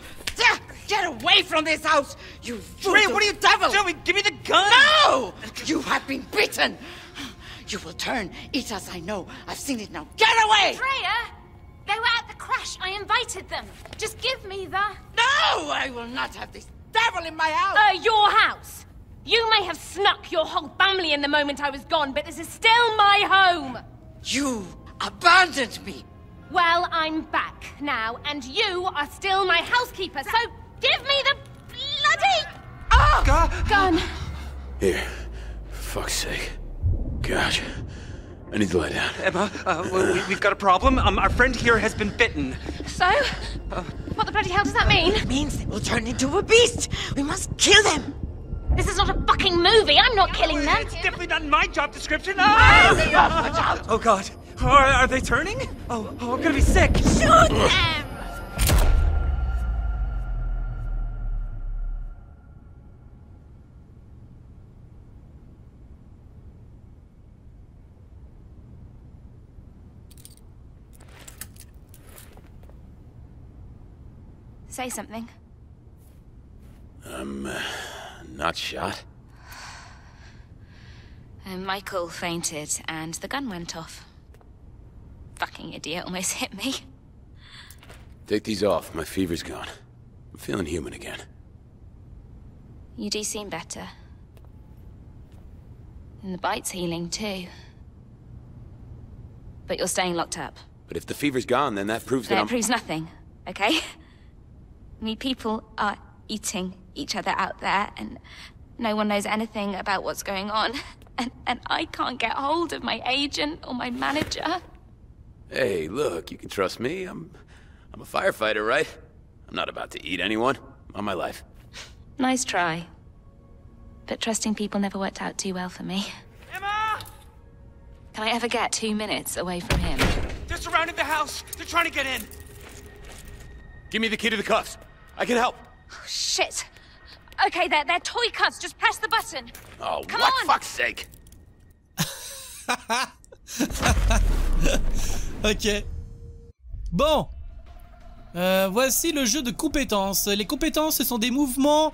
Get away from this house, you fool! What are you, devil? Joey, give me the gun! No! You have been beaten! You will turn, eat us, I know. I've seen it now. Get away! Freya! They were at the crash. I invited them. Just give me the... No! I will not have this devil in my house! Uh, your house! You may have snuck your whole family in the moment I was gone, but this is still my home! You abandoned me! Well, I'm back now, and you are still my housekeeper, so give me the bloody... Oh! God. Gun! Here. For fuck's sake. Gosh. I need to lie down. Emma, uh, we, we've got a problem. Um, our friend here has been bitten. So? Uh, what the bloody hell does that mean? It means they will turn into a beast. We must kill them. This is not a fucking movie. I'm not killing them. It's definitely not in my job description. Oh, oh, oh God. Are, are they turning? Oh, oh, I'm gonna be sick. Shoot them! Say something. I'm uh, not shot. And Michael fainted and the gun went off. Fucking idiot almost hit me. Take these off. My fever's gone. I'm feeling human again. You do seem better. And the bite's healing too. But you're staying locked up. But if the fever's gone, then that proves that I'm... That proves nothing, okay? I mean, people are eating each other out there, and no one knows anything about what's going on. And, and I can't get hold of my agent or my manager. Hey, look, you can trust me. I'm, I'm a firefighter, right? I'm not about to eat anyone. On my life. Nice try. But trusting people never worked out too well for me. Emma! Can I ever get two minutes away from him? They're surrounding the house. They're trying to get in. Give me the key to the cuffs. I can help. Oh, shit. Okay, they're, they're toy cuffs. Just press the button. Oh, come what on. Fuck's sake. Ok. Bon. Euh, voici le jeu de compétences. Les compétences, ce sont des mouvements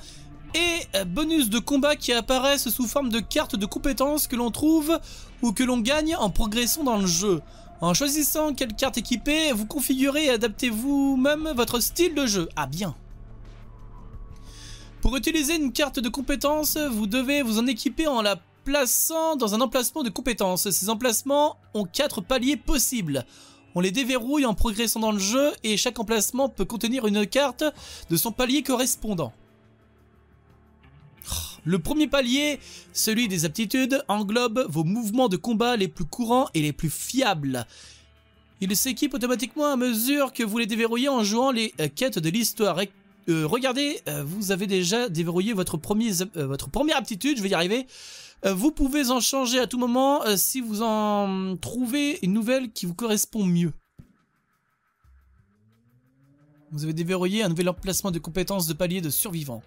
et bonus de combat qui apparaissent sous forme de cartes de compétences que l'on trouve ou que l'on gagne en progressant dans le jeu. En choisissant quelle carte équiper, vous configurez et adaptez vous-même votre style de jeu. Ah bien. Pour utiliser une carte de compétence, vous devez vous en équiper en la plaçant dans un emplacement de compétences. Ces emplacements ont quatre paliers possibles. On les déverrouille en progressant dans le jeu et chaque emplacement peut contenir une carte de son palier correspondant. Le premier palier, celui des aptitudes, englobe vos mouvements de combat les plus courants et les plus fiables. Ils s'équipent automatiquement à mesure que vous les déverrouillez en jouant les euh, quêtes de l'histoire. Euh, regardez, euh, vous avez déjà déverrouillé votre, premier, euh, votre première aptitude, je vais y arriver. Euh, vous pouvez en changer à tout moment euh, si vous en trouvez une nouvelle qui vous correspond mieux. Vous avez déverrouillé un nouvel emplacement de compétences de palier de survivants.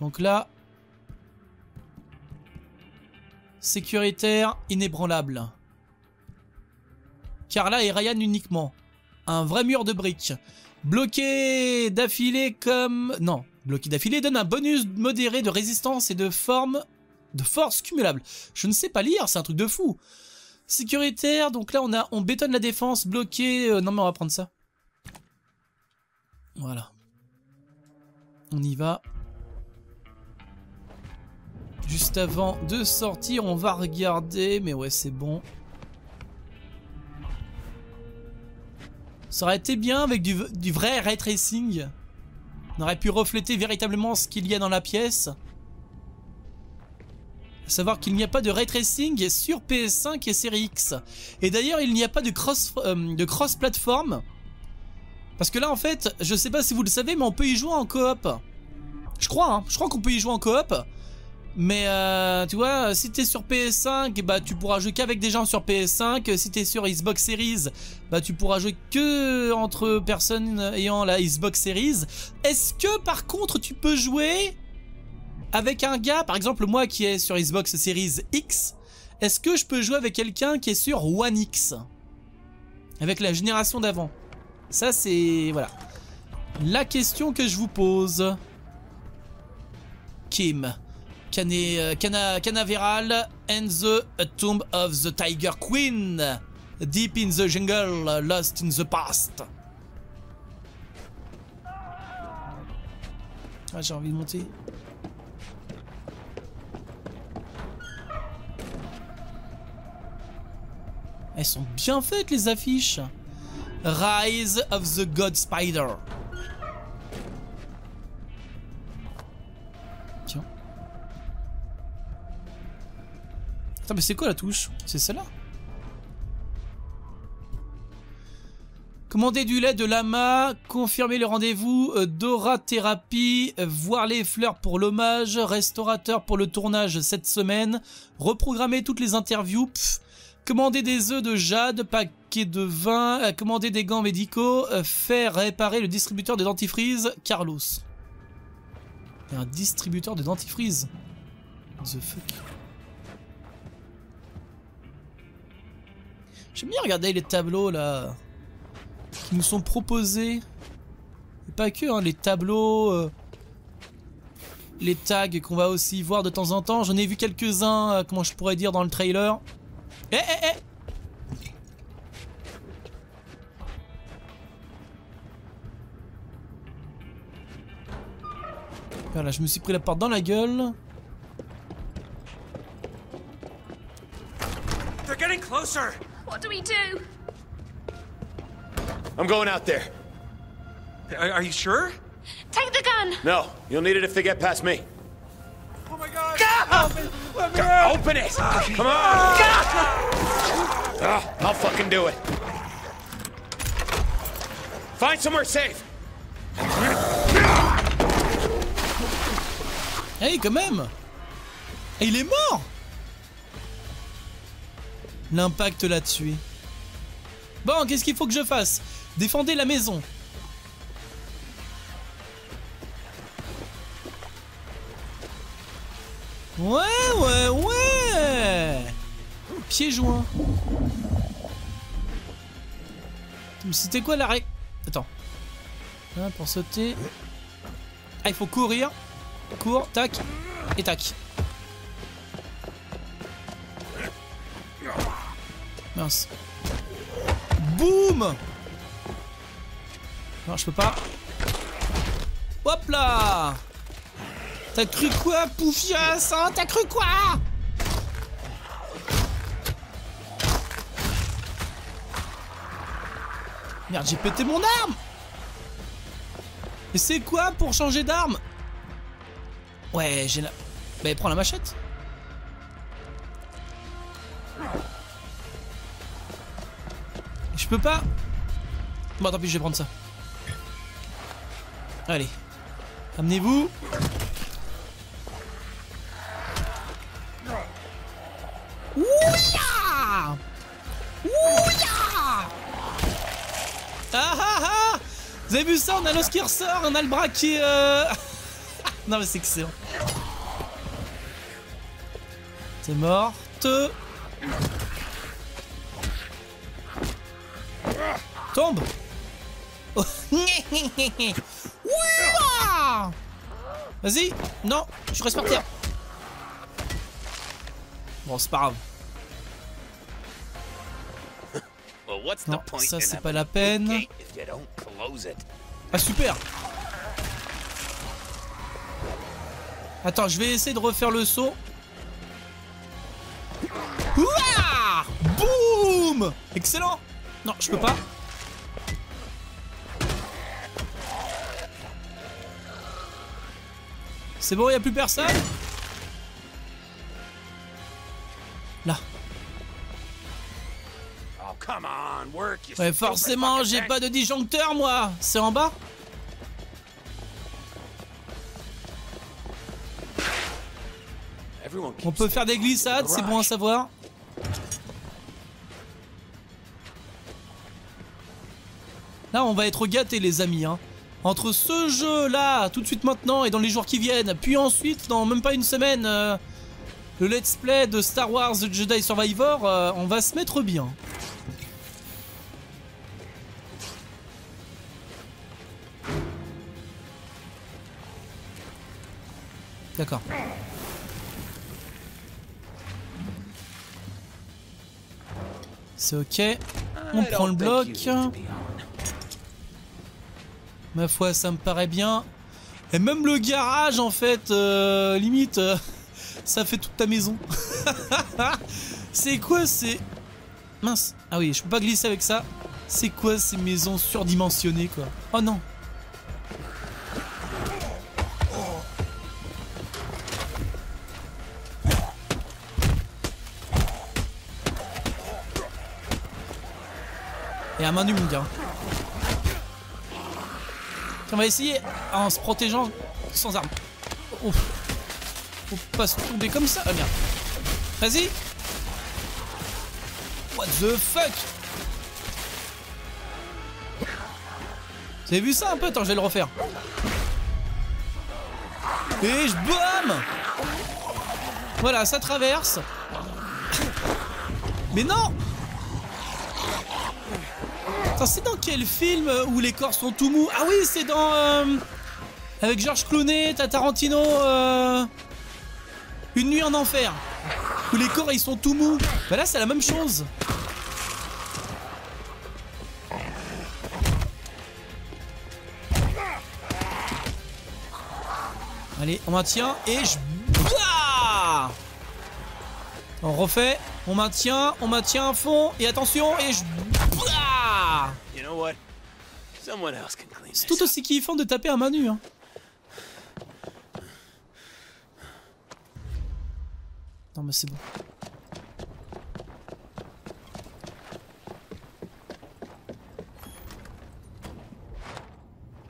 Donc là, sécuritaire, inébranlable. Carla et Ryan uniquement. Un vrai mur de briques. Bloqué d'affilée comme... Non, bloqué d'affilée donne un bonus modéré de résistance et de forme... De force cumulable. Je ne sais pas lire, c'est un truc de fou. Sécuritaire, donc là on a, on bétonne la défense, bloqué... Euh, non mais on va prendre ça. Voilà. On y va. juste avant de sortir. On va regarder, mais ouais, c'est bon. Ça aurait été bien avec du, du vrai ray tracing. On aurait pu refléter véritablement ce qu'il y a dans la pièce. A savoir qu'il n'y a pas de ray tracing sur P S cinq et Series X. Et d'ailleurs, il n'y a pas de cross, euh, de cross plateforme. Parce que là, en fait, je sais pas si vous le savez, mais on peut y jouer en coop. Je crois, hein. Je crois qu'on peut y jouer en coop. Mais euh, tu vois, si t'es sur P S cinq, bah tu pourras jouer qu'avec des gens sur P S cinq. Si t'es sur Xbox Series, bah tu pourras jouer que entre personnes ayant la Xbox Series. Est-ce que par contre tu peux jouer avec un gars, par exemple moi qui est sur Xbox Series X, est-ce que je peux jouer avec quelqu'un qui est sur One X, avec la génération d'avant? Ça c'est, voilà, la question que je vous pose. Kim Cane, Cana, Canaveral and the Tomb of the Tiger Queen, Deep in the Jungle, Lost in the Past. Ah, j'ai envie de monter. Elles sont bien faites les affiches. Rise of the God Spider. Attends, mais c'est quoi la touche? C'est celle-là? Commander du lait de lama, confirmer le rendez-vous d'aura-thérapie, voir les fleurs pour l'hommage, restaurateur pour le tournage cette semaine, reprogrammer toutes les interviews, pff, commander des œufs de jade, paquet de vin, commander des gants médicaux, faire réparer le distributeur de dentifrice, Carlos. Il y a un distributeur de dentifrice. The fuck? J'aime bien regarder les tableaux là qui nous sont proposés. Et pas que, hein, les tableaux, euh, les tags qu'on va aussi voir de temps en temps. J'en ai vu quelques-uns, euh, comment je pourrais dire, dans le trailer. Eh eh eh! Voilà, je me suis pris la porte dans la gueule. They're getting closer. What do we do? I'm going out there. Are, are you sure? Take the gun. No, you'll need it if they get past me. Oh my God! Ah! Open, let me out. Open it! Ah, come on! Ah! Ah, I'll fucking do it. Find somewhere safe. Hey, quand même! Et il est mort. L'impact là-dessus. Bon, qu'est-ce qu'il faut que je fasse? Défendez la maison. Ouais, ouais, ouais. Pieds joints. C'était quoi l'arrêt? Attends. Hein, pour sauter. Ah, il faut courir. Cours, tac, et tac. Mince. Boum! Non, je peux pas. Hop là! T'as cru quoi, Poufias, hein? T'as cru quoi? Merde, j'ai pété mon arme! Et c'est quoi pour changer d'arme? Ouais, j'ai la... Bah, prends la machette! Je peux pas. Bon, tant pis, je vais prendre ça. Allez. Amenez-vous. Ouya! Ouya! Ah ah ah! Vous avez vu ça? On a l'os qui ressort, on a le bras qui est... Euh... non mais c'est excellent. T'es morte. Tombe. Oh. Vas-y. Non, je reste par terre. Bon, c'est pas grave. Non, ça c'est pas la peine. Ah super. Attends, je vais essayer de refaire le saut. Ouah! Boum! Excellent! Non, je peux pas. C'est bon, il n'y a plus personne? Là. Ouais, forcément, j'ai pas de disjoncteur, moi. C'est en bas? On peut faire des glissades, c'est bon à savoir. Là, on va être gâtés, les amis, hein. Entre ce jeu-là, tout de suite maintenant, et dans les jours qui viennent, puis ensuite, dans même pas une semaine, euh, le let's play de Star Wars Jedi Survivor, euh, on va se mettre bien. D'accord. C'est ok. On prend le bloc. Ma foi, ça me paraît bien. Et même le garage, en fait, euh, limite, euh, ça fait toute ta maison. C'est quoi ces... Mince. Ah oui, je peux pas glisser avec ça. C'est quoi ces maisons surdimensionnées, quoi. Oh non. Et à main du monde, hein. On va essayer en se protégeant sans armes. Ouf. Faut pas se tomber comme ça. Ah merde. Vas-y. What the fuck. Vous avez vu ça un peu? Attends, je vais le refaire. Et je bombe. Voilà, ça traverse. Mais non. C'est dans quel film où les corps sont tout mous? Ah oui, c'est dans... Euh, avec George Clooney, Tarantino... Euh, Une nuit en enfer. Où les corps, ils sont tout mous. Bah là, c'est la même chose. Allez, on maintient et je... Bah on refait. On maintient, on maintient à fond. Et attention, et je... C'est tout aussi kiffant de taper à main nue, hein. Non mais c'est bon.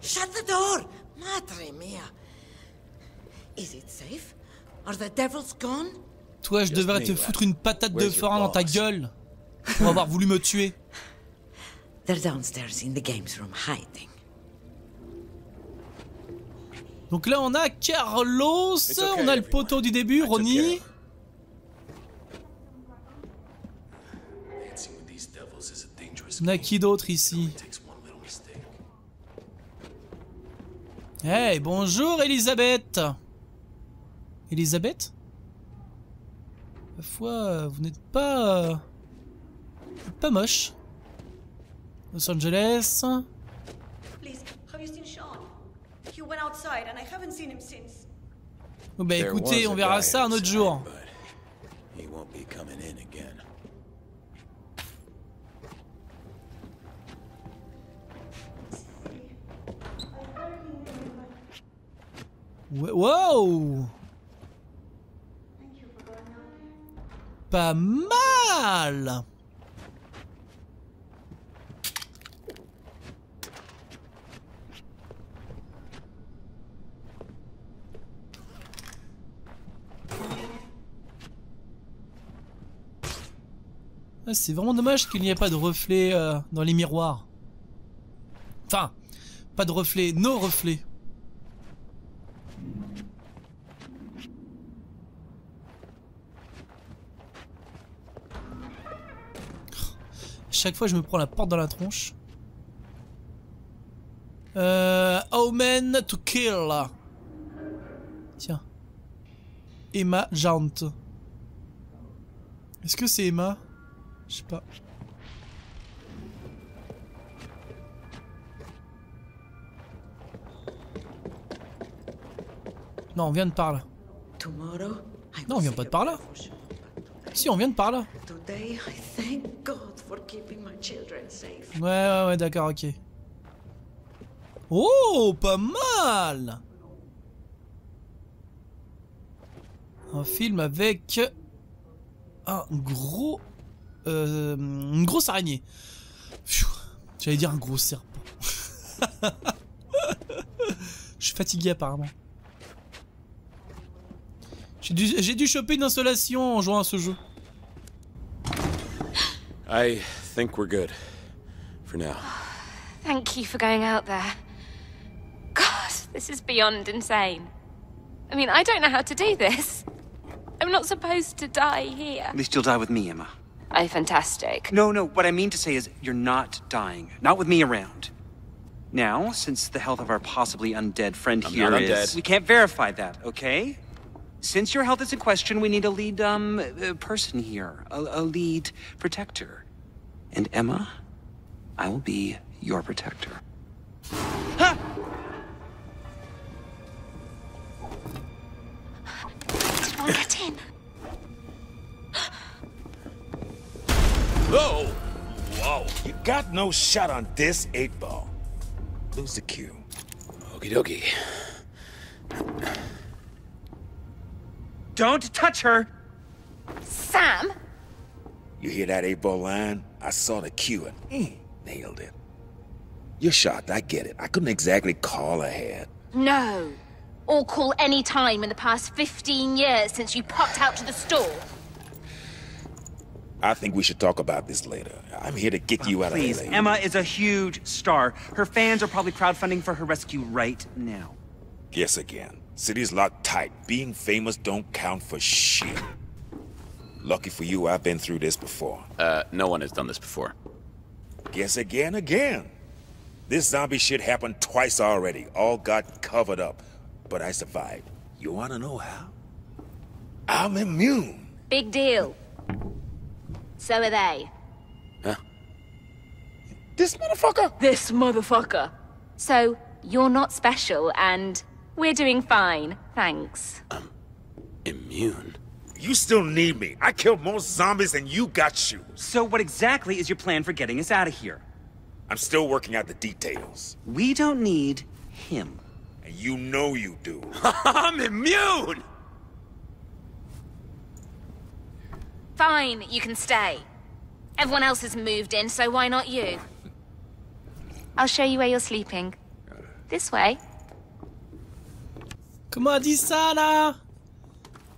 Shut the door. Madre mia. Is it safe? Are the devils gone? Toi, je devrais te foutre une patate de forain dans ta gueule pour avoir voulu me tuer. They're downstairs in the games room hiding. Donc là on a Carlos, okay, on a le poteau du début, Ronnie. On a qui d'autre ici? Hey, bonjour Elisabeth. Elisabeth? Ma foi, vous n'êtes pas... Euh, pas moche. Los Angeles. Oh bah écoutez, on verra ça un autre jour. Wow! Pas mal! C'est vraiment dommage qu'il n'y ait pas de reflet euh, dans les miroirs. Enfin, pas de reflet, nos reflets. Chaque fois, je me prends la porte dans la tronche. Euh, Omen to Kill. Tiens. Emma Jaunt. Est-ce que c'est Emma? Je sais pas. Non, on vient de par là. Non, on vient pas de par là. Si, on vient de par là. Ouais, ouais, ouais, d'accord, ok. Oh, pas mal. Un film avec un gros... Euh, une grosse araignée. J'allais dire un gros serpent. Je suis fatigué apparemment. J'ai dû, j'ai dû choper une insolation en jouant à ce jeu. I think we're good for now. Thank you for going out there. God, this is beyond insane. I mean, I don't know how to do this. I'm not supposed to die here. At least you'll die with me, Emma. I'm fantastic. No, no, what I mean to say is you're not dying. Not with me around. Now, since the health of our possibly undead friend I'm here is... We can't verify that, okay? Since your health is in question, we need a lead, um, a person here. A, a lead protector. And Emma, I will be your protector. Ha! Did one get in? Whoa! Whoa! You got no shot on this eight ball. Lose the cue. Okie dokie. Don't touch her! Sam! You hear that eight ball line? I saw the cue and mm, nailed it. You're shocked, I get it. I couldn't exactly call ahead. No. Or call any time in the past fifteen years since you popped out to the store. I think we should talk about this later. I'm here to get you out of here. Please, Emma is a huge star. Her fans are probably crowdfunding for her rescue right now. Guess again. City's locked tight. Being famous don't count for shit. Lucky for you, I've been through this before. Uh, no one has done this before. Guess again, again. This zombie shit happened twice already. All got covered up. But I survived. You wanna know how? I'm immune. Big deal. So are they. Huh? This motherfucker? This motherfucker. So, you're not special and... We're doing fine, thanks. Um, immune? You still need me. I killed more zombies than you got shoes. So what exactly is your plan for getting us out of here? I'm still working out the details. We don't need him. And you know you do. I'm immune! Fine, you can stay. Everyone else has moved in, so why not you? I'll show you where you're sleeping. This way. Comment elle dit ça là?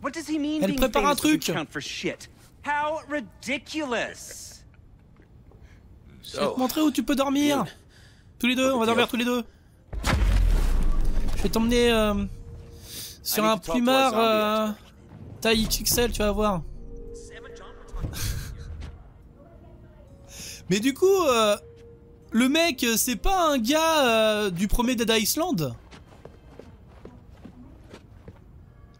Elle prépare un truc. How ridiculous. Je vais te montrer où tu peux dormir. Tous les deux, on va dormir tous les deux. Je vais t'emmener euh, sur un plumard euh, taille X X L, tu vas voir. Mais du coup, euh, le mec, c'est pas un gars euh, du premier Dead Island?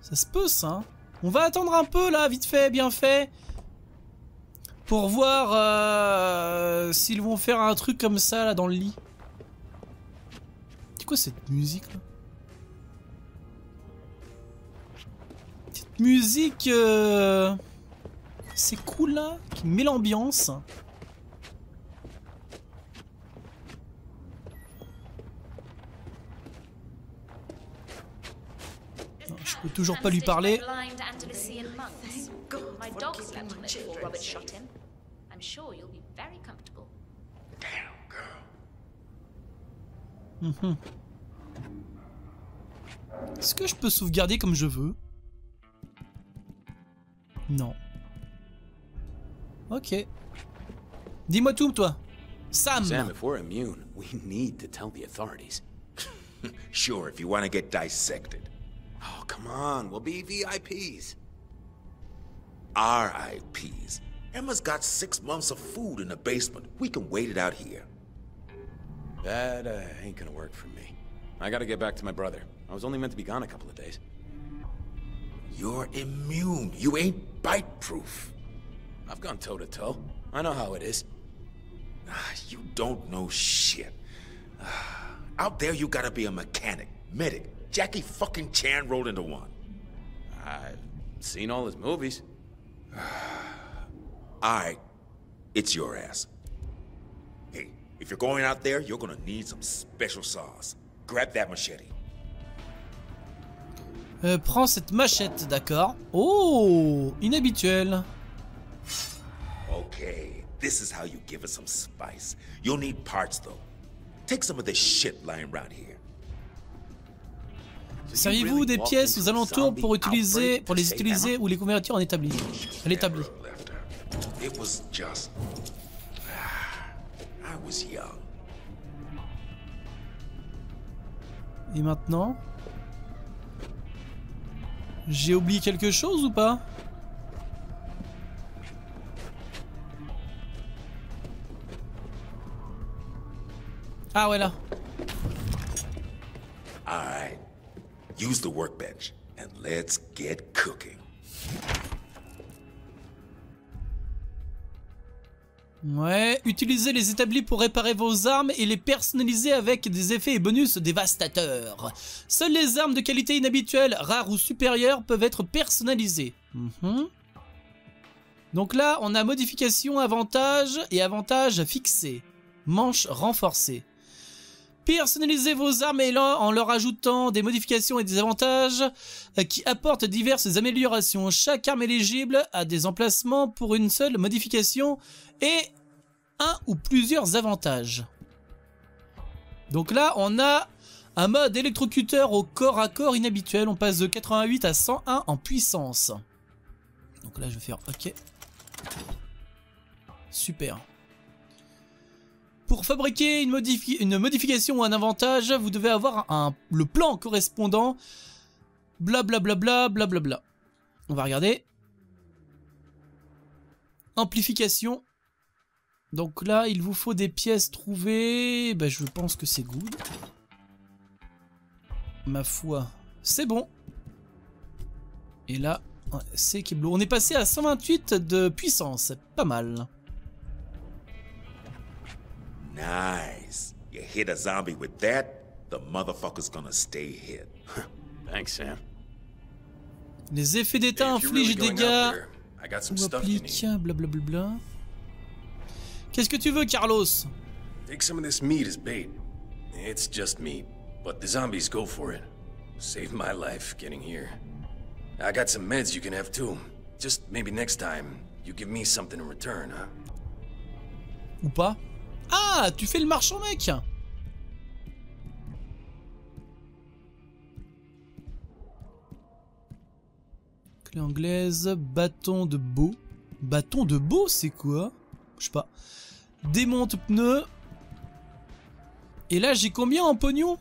Ça se peut ça, hein. On va attendre un peu là, vite fait, bien fait. Pour voir euh, s'ils vont faire un truc comme ça là dans le lit. C'est quoi cette musique là? Cette musique... Euh, c'est cool là, qui met l'ambiance. Je peux toujours pas lui parler. Mmh. Est-ce que je peux sauvegarder comme je veux? Non. Ok. Dis-moi tout, toi. Sam. Sam, if we're immune, we need to tell the authorities. Sure, if you want to get dissected. Oh, come on, we'll be V I Ps. R I Ps. Emma's got six months of food in the basement. We can wait it out here. That uh, ain't gonna work for me. I gotta get back to my brother. I was only meant to be gone a couple of days. You're immune. You ain't bite-proof. I've gone toe-to-toe. I know how it is. Ah, you don't know shit. Ah, out there, you gotta be a mechanic, medic. Jackie fucking Chan rolled into one. I've seen all his movies. All right, it's your ass. Hey, if you're going out there, you're gonna need some special sauce. Grab that machete. Euh, prends cette machette, d'accord. Oh, inhabituel. Okay, this is how you give it some spice. You'll need parts though. Take some of this shit lying around here. Servez-vous des pièces aux alentours pour utiliser, pour les utiliser ou les convertir en établi. En établi. It was just I was young. Et maintenant, j'ai oublié quelque chose ou pas? Ah ouais là. All right. Use the workbench and let's get cooking. Ouais, utilisez les établis pour réparer vos armes et les personnaliser avec des effets et bonus dévastateurs. Seules les armes de qualité inhabituelle, rares ou supérieures, peuvent être personnalisées. Mmh. Donc là, on a modification, avantage et avantage fixé. Manche renforcée. Personnalisez vos armes et là, en leur ajoutant des modifications et des avantages qui apportent diverses améliorations. Chaque arme éligible a des emplacements pour une seule modification et un ou plusieurs avantages. Donc là, on a un mode électrocuteur au corps à corps inhabituel. On passe de quatre-vingt-huit à cent un en puissance. Donc là, je vais faire OK. Super. Pour fabriquer une, modifi- une modification ou un avantage, vous devez avoir un, le plan correspondant. Blablabla, blablabla. Bla bla bla. On va regarder. Amplification. Donc là, il vous faut des pièces trouvées. Ben, je pense que c'est good. Ma foi, c'est bon. Et là, c'est Kiblo. On est passé à cent vingt-huit de puissance. Pas mal. Nice. You hit a zombie with that, the motherfucker's gonna stay hit. Thanks, Sam. Les effets d'état infligent des dégâts. Blablabla. Bla bla. Qu'est-ce que tu veux, Carlos? Take some of this meat as bait. It's just meat, but the zombies go for it. Saved my life getting here. I got some meds you can have too. Just maybe next time you give me something in return, huh? Ou pas? Ah, tu fais le marchand, mec. Clé anglaise, bâton de beau. Bâton de beau, c'est quoi? Je sais pas. Démonte pneu. Et là, j'ai combien en pognon?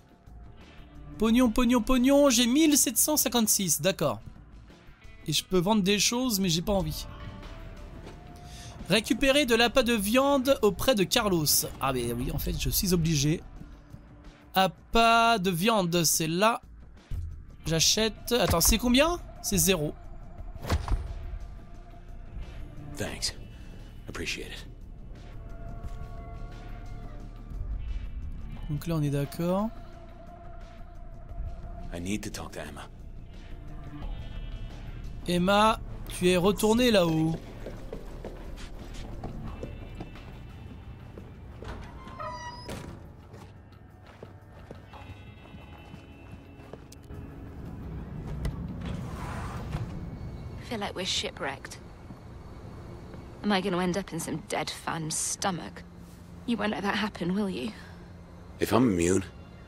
Pognon, pognon, pognon. J'ai mille sept cent cinquante-six, d'accord. Et je peux vendre des choses, mais j'ai pas envie. Récupérer de l'appât de viande auprès de Carlos. Ah mais oui, en fait, je suis obligé. Appât de viande, c'est là. J'achète... Attends, c'est combien? C'est zéro. Thanks. Appreciate it. Donc là, on est d'accord. I need to talk to Emma. Emma, tu es retournée là-haut. I feel like we're shipwrecked. Am I going to end up in some dead fan's stomach? You won't let that happen, will you? If I'm immune,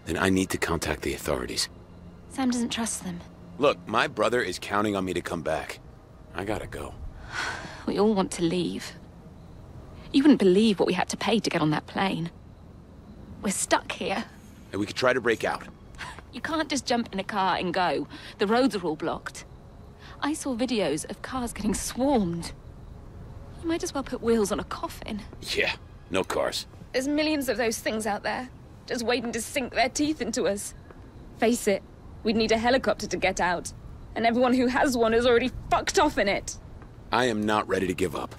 then I need to contact the authorities. Sam doesn't trust them. Look, my brother is counting on me to come back. I gotta go. We all want to leave. You wouldn't believe what we had to pay to get on that plane. We're stuck here. And we could try to break out. You can't just jump in a car and go. The roads are all blocked. I saw videos of cars getting swarmed. You might as well put wheels on a coffin. Yeah, no cars. There's millions of those things out there, just waiting to sink their teeth into us. Face it, we'd need a helicopter to get out, and everyone who has one is already fucked off in it. I am not ready to give up.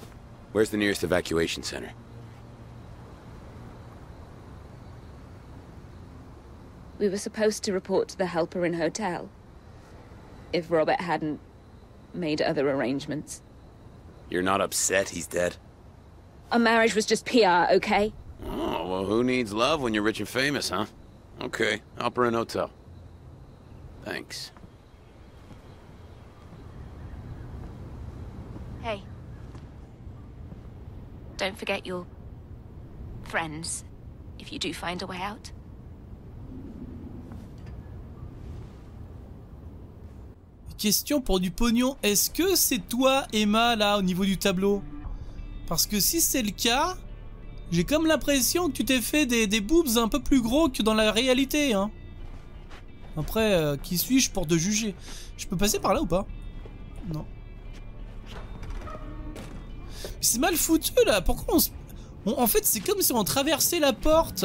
Where's the nearest evacuation center? We were supposed to report to the helper in hotel. If Robert hadn't made other arrangements. You're not upset he's dead? Our marriage was just P R, okay? Oh, well, who needs love when you're rich and famous, huh? Okay, opera and hotel. Thanks. Hey. Don't forget your friends, if you do find a way out. Question pour du pognon, est-ce que c'est toi, Emma, là, au niveau du tableau? Parce que si c'est le cas, j'ai comme l'impression que tu t'es fait des, des boobs un peu plus gros que dans la réalité, hein. Après, euh, qui suis-je pour te juger? Je peux passer par là ou pas? Non. C'est mal foutu, là. Pourquoi on se... On, en fait, c'est comme si on traversait la porte.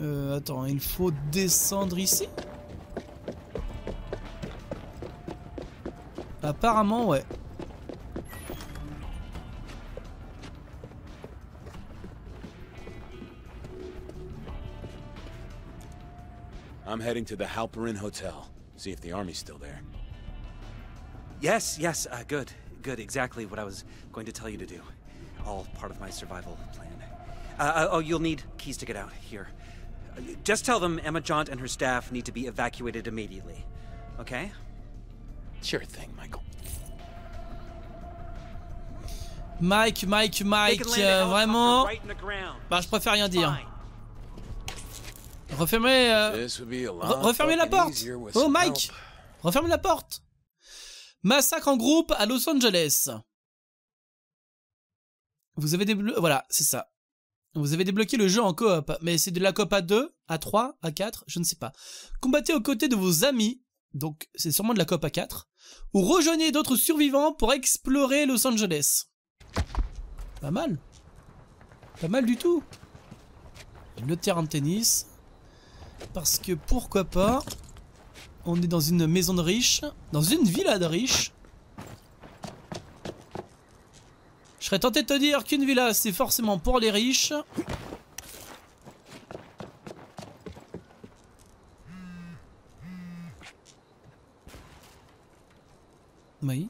Euh, attends, il faut descendre ici? Apparemment, ouais. I'm heading to the Halperin Hotel. See if the army's still there. Yes, yes, uh, good. Good, exactly what I was going to tell you to do. All part of my survival plan. Uh, oh, you'll need keys to get out. Here. Just tell them Emma Jaunt and her staff need to be evacuated immediately. Okay? Sure thing, Michael. Mike, Mike, Mike, euh, vraiment. Bah, je préfère rien dire. Refermez, euh, re refermez la porte. Oh, Mike, refermez la porte. Massacre en groupe à Los Angeles. Vous avez débloqué... Voilà, c'est ça. Vous avez débloqué le jeu en coop, mais c'est de la coop à deux, à trois, à quatre, je ne sais pas. Combattez aux côtés de vos amis, donc c'est sûrement de la coop à quatre, ou rejoignez d'autres survivants pour explorer Los Angeles. Pas mal. Pas mal du tout. Le terrain de tennis. Parce que pourquoi pas, on est dans une maison de riches, dans une villa de riches. Je serais tenté de te dire qu'une villa, c'est forcément pour les riches. Oui.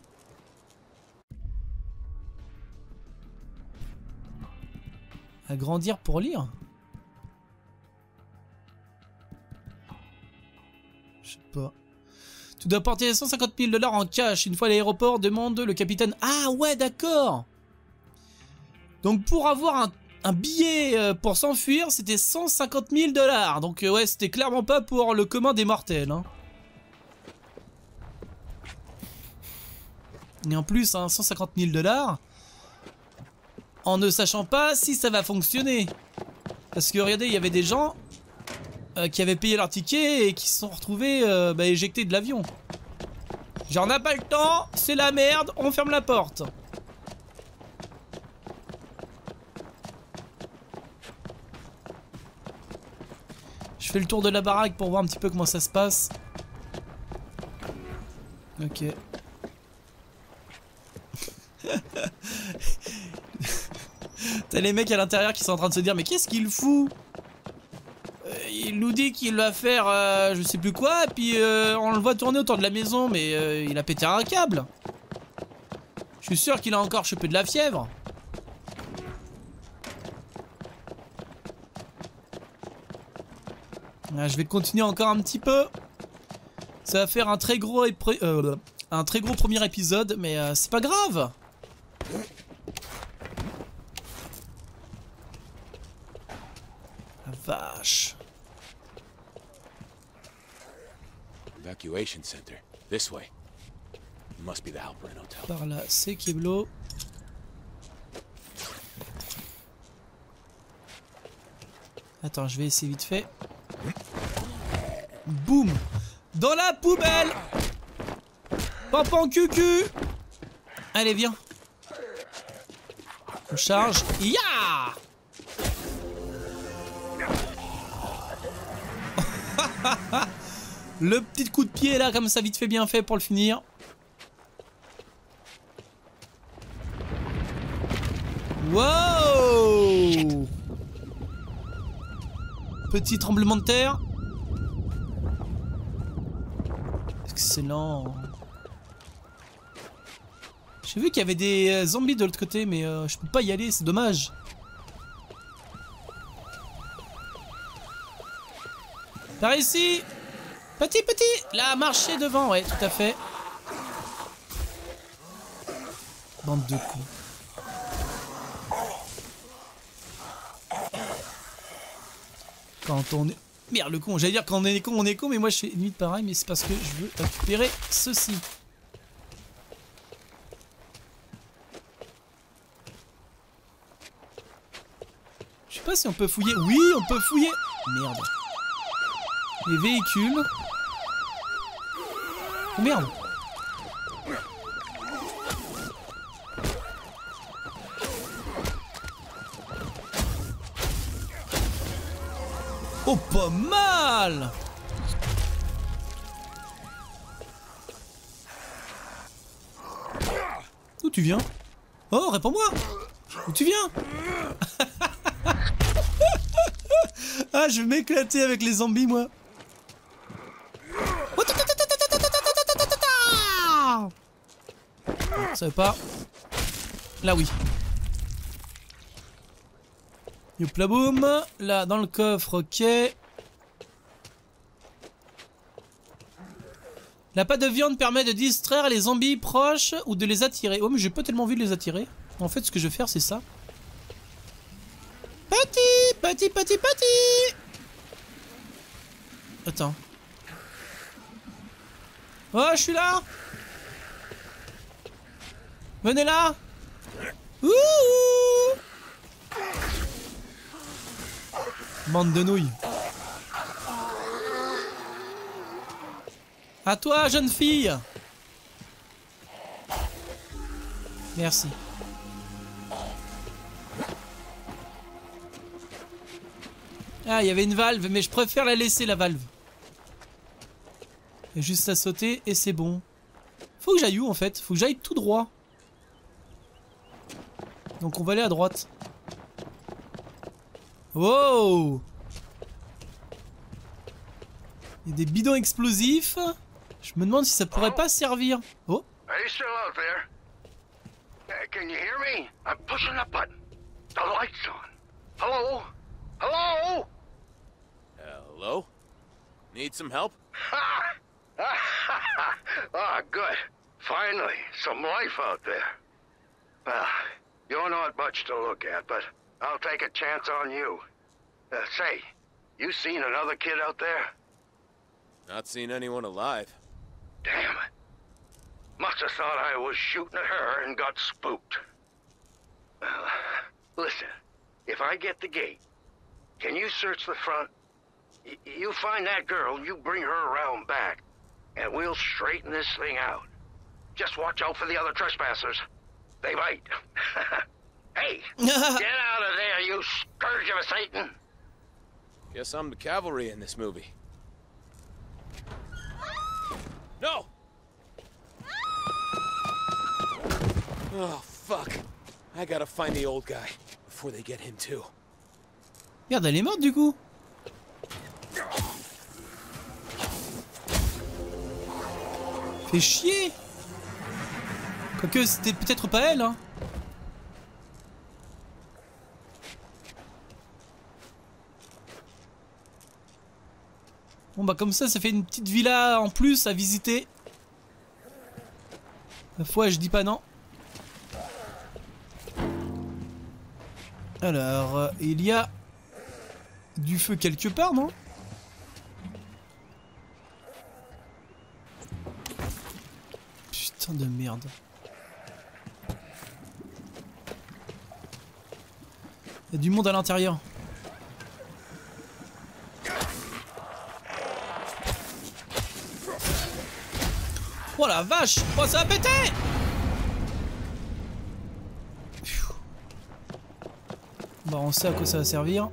Agrandir pour lire. Je sais pas. Tu dois porter cent cinquante mille dollars en cash. Une fois à l'aéroport, demande le capitaine. Ah ouais, d'accord. Donc pour avoir un, un billet pour s'enfuir, c'était cent cinquante mille dollars. Donc ouais, c'était clairement pas pour le commun des mortels. Hein. Et en plus, hein, cent cinquante mille dollars, en ne sachant pas si ça va fonctionner. Parce que regardez, il y avait des gens euh, qui avaient payé leur ticket et qui se sont retrouvés euh, bah, éjectés de l'avion. Genre, on n'a pas le temps, c'est la merde, on ferme la porte. Je fais le tour de la baraque pour voir un petit peu comment ça se passe. Ok. T'as les mecs à l'intérieur qui sont en train de se dire mais qu'est-ce qu'il fout? euh, Il nous dit qu'il va faire euh, je sais plus quoi, et puis euh, on le voit tourner autour de la maison, mais euh, il a pété un câble. Je suis sûr qu'il a encore chopé de la fièvre. Je vais continuer encore un petit peu. Ça va faire un très gros euh, un très gros premier épisode, mais euh, c'est pas grave. La vache. Evacuation center. This way. It must be the Alpine Hotel. Par là, c'est Kiblo. Attends, je vais essayer vite fait. Boum! Dans la poubelle! Pampan cucu! Allez, viens! On charge. Ya! Yeah. Le petit coup de pied là, comme ça, vite fait, bien fait pour le finir. Wow! Petit tremblement de terre. Excellent. J'ai vu qu'il y avait des zombies de l'autre côté, mais euh, je peux pas y aller, c'est dommage. T'as réussi? Petit, petit! Là, marcher devant, ouais, tout à fait. Bande de cons. Quand on est... Merde, le con, j'allais dire quand on est con, on est con, mais moi je fais limite pareil, mais c'est parce que je veux récupérer ceci. Je sais pas si on peut fouiller. Oui, on peut fouiller. Merde. Les véhicules. Oh merde. Oh, pas mal! D'où tu viens? Oh, réponds-moi! D'où tu viens? Ah, je vais m'éclater avec les zombies, moi! Ça veut pas. Là, oui. Youpla boum. Là, dans le coffre, ok. La pâte de viande permet de distraire les zombies proches ou de les attirer. Oh, mais j'ai pas tellement envie de les attirer. En fait, ce que je vais faire, c'est ça. Petit, petit, petit, petit. Attends. Oh, je suis là. Venez là. Ouh. Bande de nouilles. À toi, jeune fille. Merci. Ah, il y avait une valve, mais je préfère la laisser, la valve. Et juste à sauter, et c'est bon. Faut que j'aille où, en fait? Faut que j'aille tout droit. Donc on va aller à droite. Wow! Il y a des bidons explosifs. Je me demande si ça pourrait pas servir. Oh! Are you still out there? Can you hear me? I'm pushing a button. The light's on. Hello? Hello? Hello? Need some help? Ha! Ah, good. Finally, some life out there. Well, you're not much to look at, but I'll take a chance on you. Uh, say, you seen another kid out there? Not seen anyone alive. Damn it. Must have thought I was shooting at her and got spooked. Well, listen, if I get the gate, can you search the front? Y- you find that girl, you bring her around back, and we'll straighten this thing out. Just watch out for the other trespassers. They might. Hey, get out of there, you scourge of Satan! Guess I'm the cavalry in this movie. No! Oh, fuck. I gotta find the old guy before they get him too. Regarde, elle est morte du coup. Fais chier! Quoique, c'était peut-être pas elle, hein. Bon bah comme ça, ça fait une petite villa en plus à visiter. La fois, je dis pas non. Alors, euh, il y a du feu quelque part, non? Putain de merde. Il y a du monde à l'intérieur. Oh la vache! Oh ça a pété! Bon on sait à quoi ça va servir.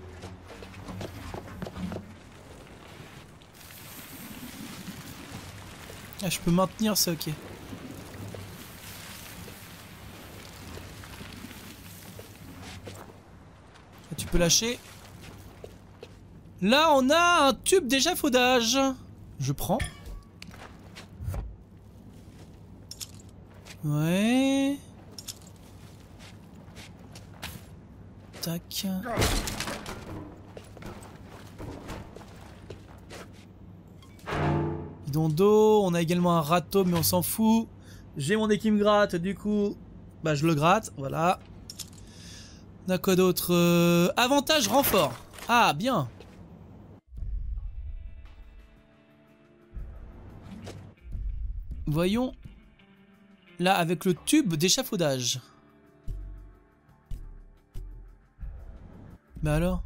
Ah je peux maintenir ça, ok. Ah, tu peux lâcher. Là on a un tube d'échafaudage. Je prends. Ouais. Tac. Bidon d'eau. On a également un râteau, mais on s'en fout. J'ai mon équipe gratte, du coup, bah je le gratte. Voilà. On a quoi d'autre? euh, Avantage renfort. Ah, bien. Voyons. Là, avec le tube d'échafaudage. Bah alors?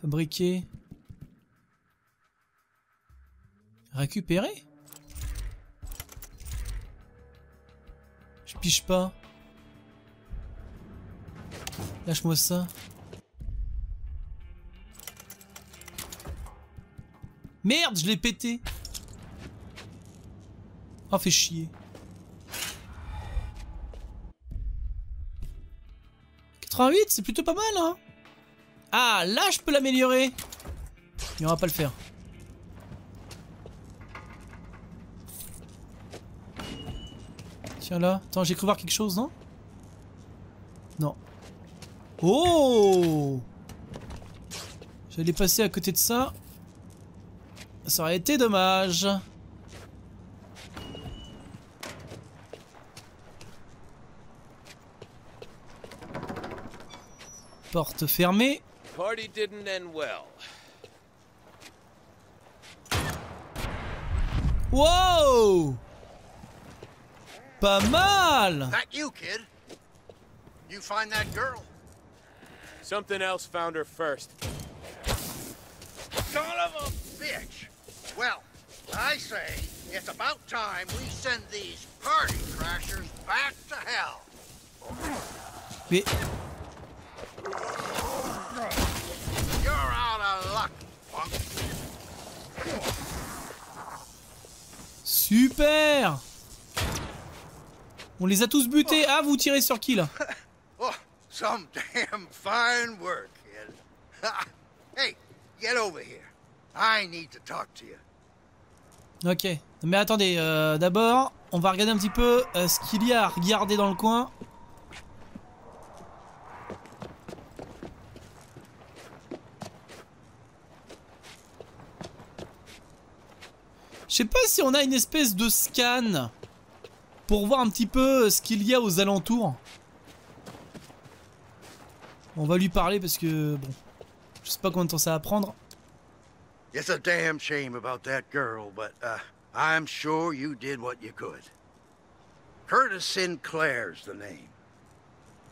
Fabriquer. Récupérer? Je pige pas. Lâche-moi ça. Merde, je l'ai pété. Oh, fait chier. quatre-vingt-huit, c'est plutôt pas mal, hein. Ah, là, je peux l'améliorer. Mais on va pas le faire. Tiens, là. Attends, j'ai cru voir quelque chose, non? Non. Oh! J'allais passer à côté de ça. Ça aurait été dommage. Porte fermée. Party didn't end well. Wow! Pas mal. Not you, kid. You find that girl. Something else found her first. Son of a bitch. Well, I say it's about time we send these party crashers back to hell. Mais super! On les a tous butés. Ah, vous tirez sur qui là? Oh, some damn fine work, kid. Hey, get over here. I need to talk to you. Ok, mais attendez, euh, d'abord, on va regarder un petit peu euh, ce qu'il y a à regarder dans le coin. Je sais pas si on a une espèce de scan pour voir un petit peu ce qu'il y a aux alentours. On va lui parler parce que bon, je sais pas combien de temps ça va prendre. It's a damn shame about that girl, but uh, I'm sure you did what you could. Curtis Sinclair's the name.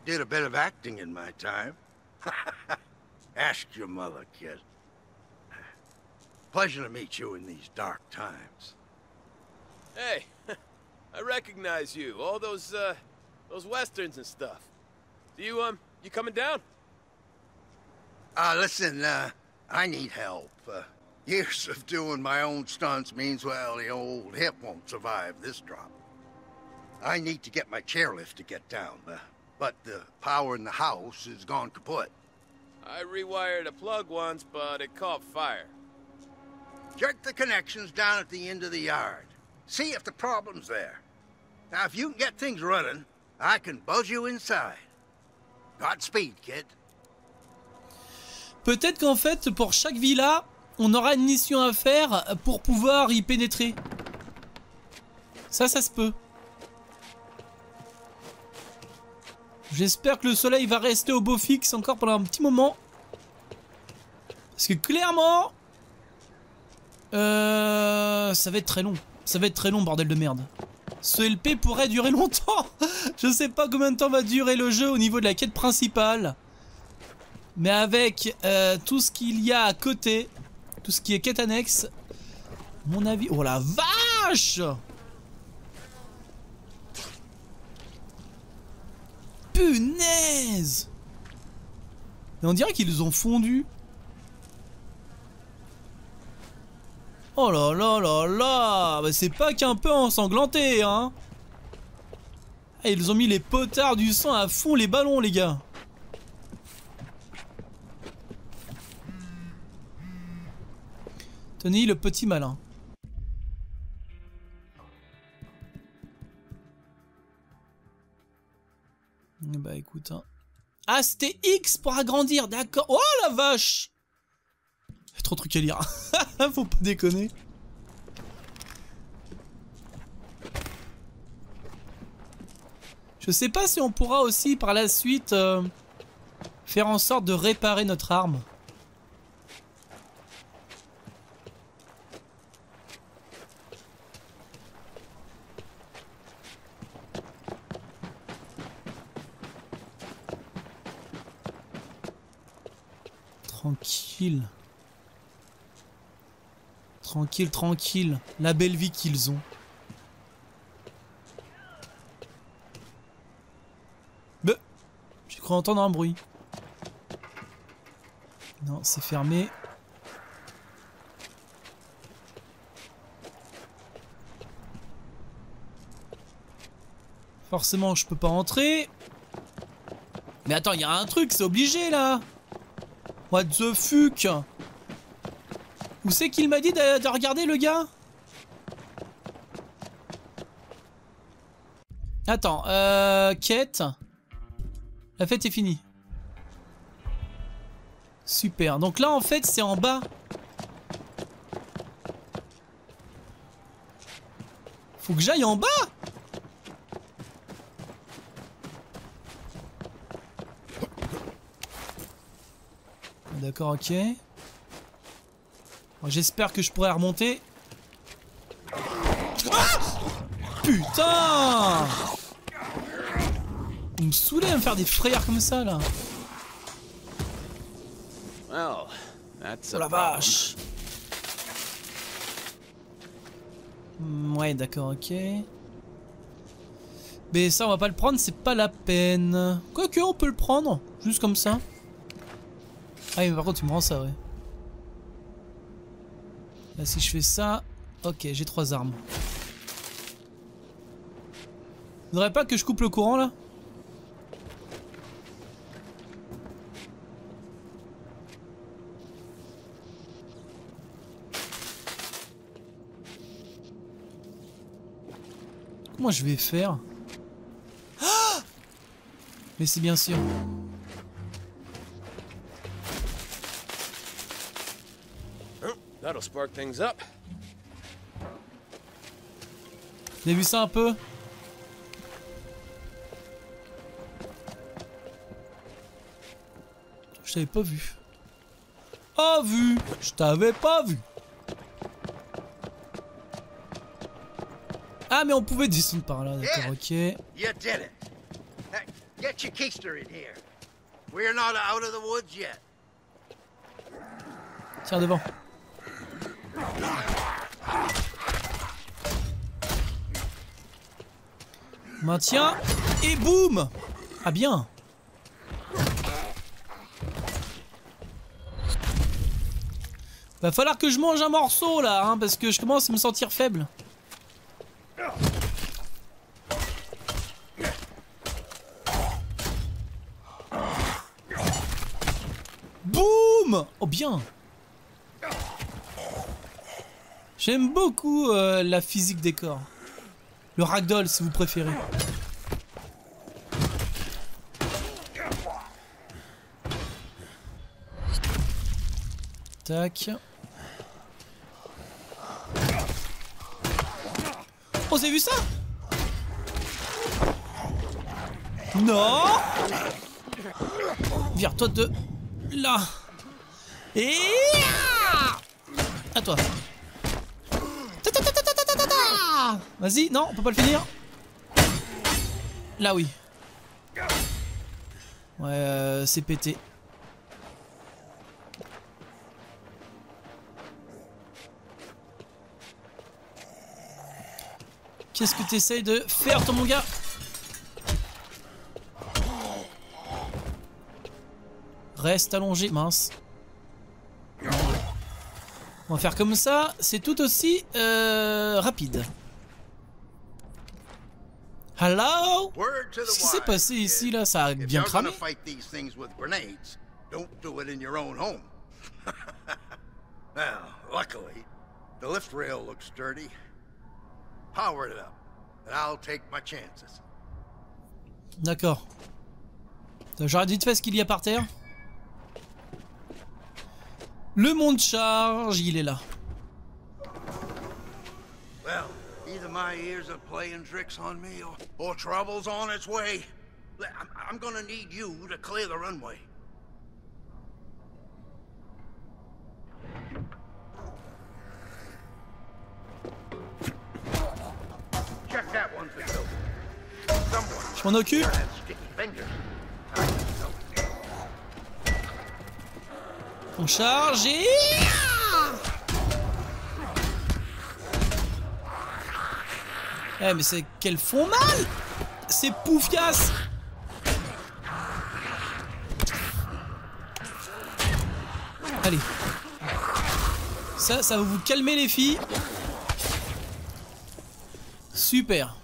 Did a bit of acting in my time. Ask your mother, kid. Pleasure to meet you in these dark times. Hey, I recognize you. All those uh those westerns and stuff. Do you um you coming down? Uh listen, uh I need help. Uh, years of doing my own stunts means well, the old hip won't survive this drop. I need to get my chairlift to get down, uh, but the power in the house is gone kaput. I rewired a plug once, but it caught fire. Check the connections down at the end of the yard. See if the problem's there. Now, if you can get things running, I can buzz you inside. Godspeed, kid. Peut-être qu'en fait, pour chaque villa, on aura une mission à faire pour pouvoir y pénétrer. Ça, ça se peut. J'espère que le soleil va rester au beau fixe encore pendant un petit moment. Parce que clairement... Euh, ça va être très long. Ça va être très long, bordel de merde. Ce L P pourrait durer longtemps. Je sais pas combien de temps va durer le jeu au niveau de la quête principale. Mais avec euh, tout ce qu'il y a à côté, tout ce qui est quête annexe, mon avis... Oh la vache! Punaise! Mais on dirait qu'ils ont fondu. Oh là là là là, bah c'est pas qu'un peu ensanglanté, hein. Ah, ils ont mis les potards du sang à fond les ballons, les gars. Tenez, le petit malin. Bah écoute, Ah, c'était X pour agrandir, d'accord. Oh la vache! Trop de trucs à lire. Faut pas déconner. Je sais pas si on pourra aussi par la suite euh, faire en sorte de réparer notre arme. Tranquille. Tranquille, tranquille. La belle vie qu'ils ont. Bah, j'ai cru entendre un bruit. Non, c'est fermé. Forcément, je peux pas entrer. Mais attends, il y a un truc, c'est obligé là. What the fuck? Où c'est qu'il m'a dit de, de regarder le gars? Attends, euh... quête. La fête est finie. Super, donc là en fait c'est en bas. Faut que j'aille en bas? D'accord, ok. J'espère que je pourrai remonter. Ah putain! Il me saoulait à me faire des frayeurs comme ça là. Oh la vache! Ouais, d'accord, ok. Mais ça, on va pas le prendre, c'est pas la peine. Quoique, on peut le prendre, juste comme ça. Ah, mais par contre, tu me rends ça, ouais. Là, si je fais ça... Ok, j'ai trois armes. Faudrait pas que je coupe le courant, là? Comment je vais faire? Ah! Mais c'est bien sûr. That'll spark things up. Vous avez vu ça un peu? Je t'avais pas vu. Pas vu! Je t'avais pas vu! Ah, mais on pouvait descendre par là, d'accord, ok. You did it. Get your keister in here. We're not out of the woods yet. Tiens devant. Maintien et boum. Ah bien. Va falloir que je mange un morceau là hein, parce que je commence à me sentir faible. Boum. Oh bien. J'aime beaucoup euh, la physique des corps. Le ragdoll si vous préférez. Tac. Oh, j'ai vu ça? Non! Vire-toi de là. Et à toi. Vas-y, non, on peut pas le finir. Là oui. Ouais, euh, c'est pété. Qu'est-ce que t'essayes de faire, ton mon gars? Reste allongé, mince. On va faire comme ça, c'est tout aussi euh, rapide. Hello? Qu'est-ce qui s'est passé ici là? Ça a bien cramé. D'accord. Je regarde vite fait ce qu'il y a par terre. Le monde charge, il est là. Well, either my ears are playing tricks on me or, or trouble's on its way. I'm, I'm gonna need you to clear the runway. Check that one for you. Someone. Je m'en occupe. On charge et... Eh mais c'est qu'elles font mal. C'est poufiasse. Allez. Ça, ça va vous calmer les filles. Super.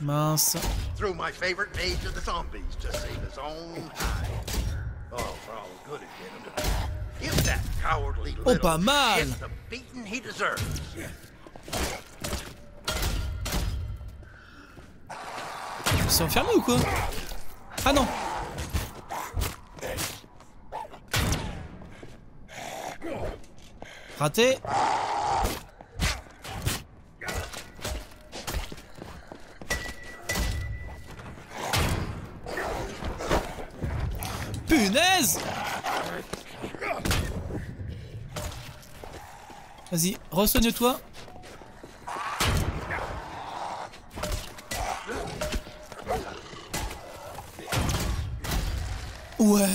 Mince. Oh, pas mal. Ils sont enfermés ou quoi? Ah non. Raté. Punaise! Vas-y, re-soigne-toi. Ouais.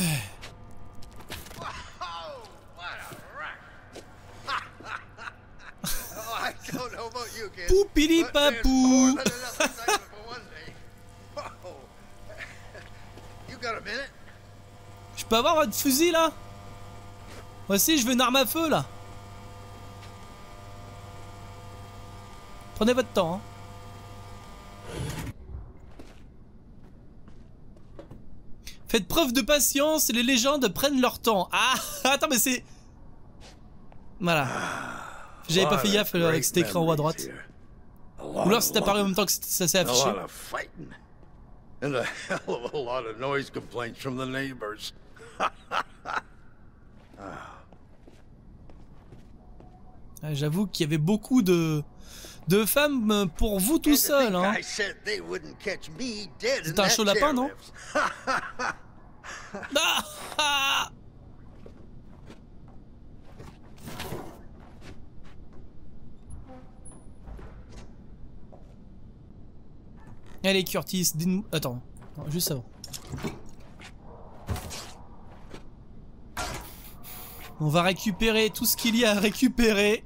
Poupilipapou. Je peux avoir votre fusil là? Moi aussi je veux une arme à feu là. Prenez votre temps hein. Faites preuve de patience et les légendes prennent leur temps. Ah attends mais c'est... Voilà. J'avais pas fait gaffe avec cet écran haut à droite. Ou alors c'est apparu en même temps que ça s'est affiché. And a hell of a lot of noise complaints from the neighbors. Ah, j'avoue qu'il y avait beaucoup de de femmes pour vous tout seul hein. C'est un chaud lapin non? Allez Curtis, dis-nous... Attends, non, juste avant. On va récupérer tout ce qu'il y a à récupérer.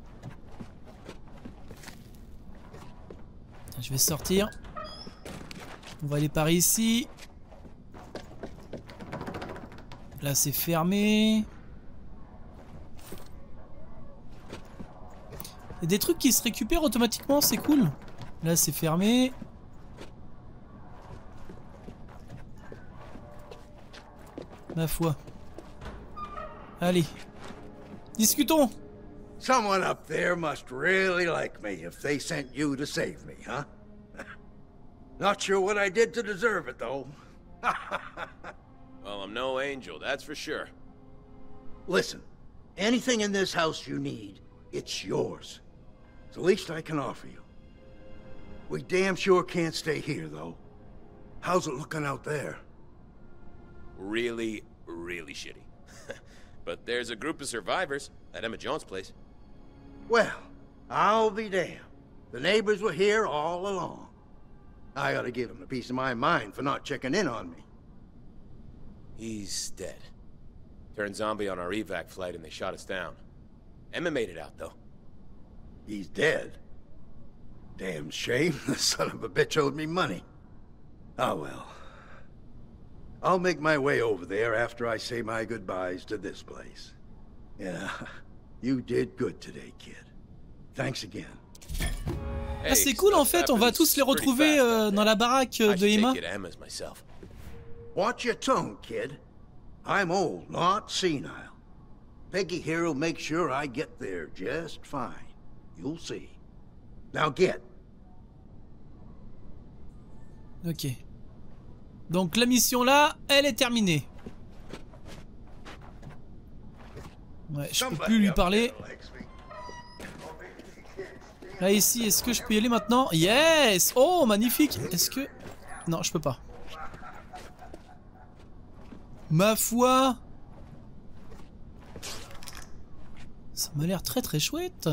Je vais sortir. On va aller par ici. Là c'est fermé. Il y a des trucs qui se récupèrent automatiquement, c'est cool. Là c'est fermé. Ma foi. Allez. Discutons. Someone up there must really like me if they sent you to save me, huh? Not sure what I did to deserve it though. Well, I'm no angel, that's for sure. Listen, anything in this house you need, it's yours. It's the least I can offer you. We damn sure can't stay here though. How's it looking out there? Really, really shitty. But there's a group of survivors at Emma Jaunt's place. Well, I'll be damned. The neighbors were here all along. I ought to give him a piece of my mind for not checking in on me. He's dead. Turned zombie on our evac flight and they shot us down. Emma made it out though. He's dead? Damn shame. The son of a bitch owed me money. Oh well. I'll make my way over there after I say my goodbyes to this place. Yeah, you did good today, kid. Thanks again. Ah, c'est cool en fait, on va tous les retrouver euh, dans la baraque de Emma. Watch your tongue, kid. I'm old, not senile. Peggy here will make sure I get there just fine. You'll see. Now get. Ok. Donc la mission là, elle est terminée. Ouais, je peux plus lui parler. Là ici, est-ce que je peux y aller maintenant? Yes! Oh, magnifique! Est-ce que... Non, je peux pas. Ma foi! Ça m'a l'air très très chouette.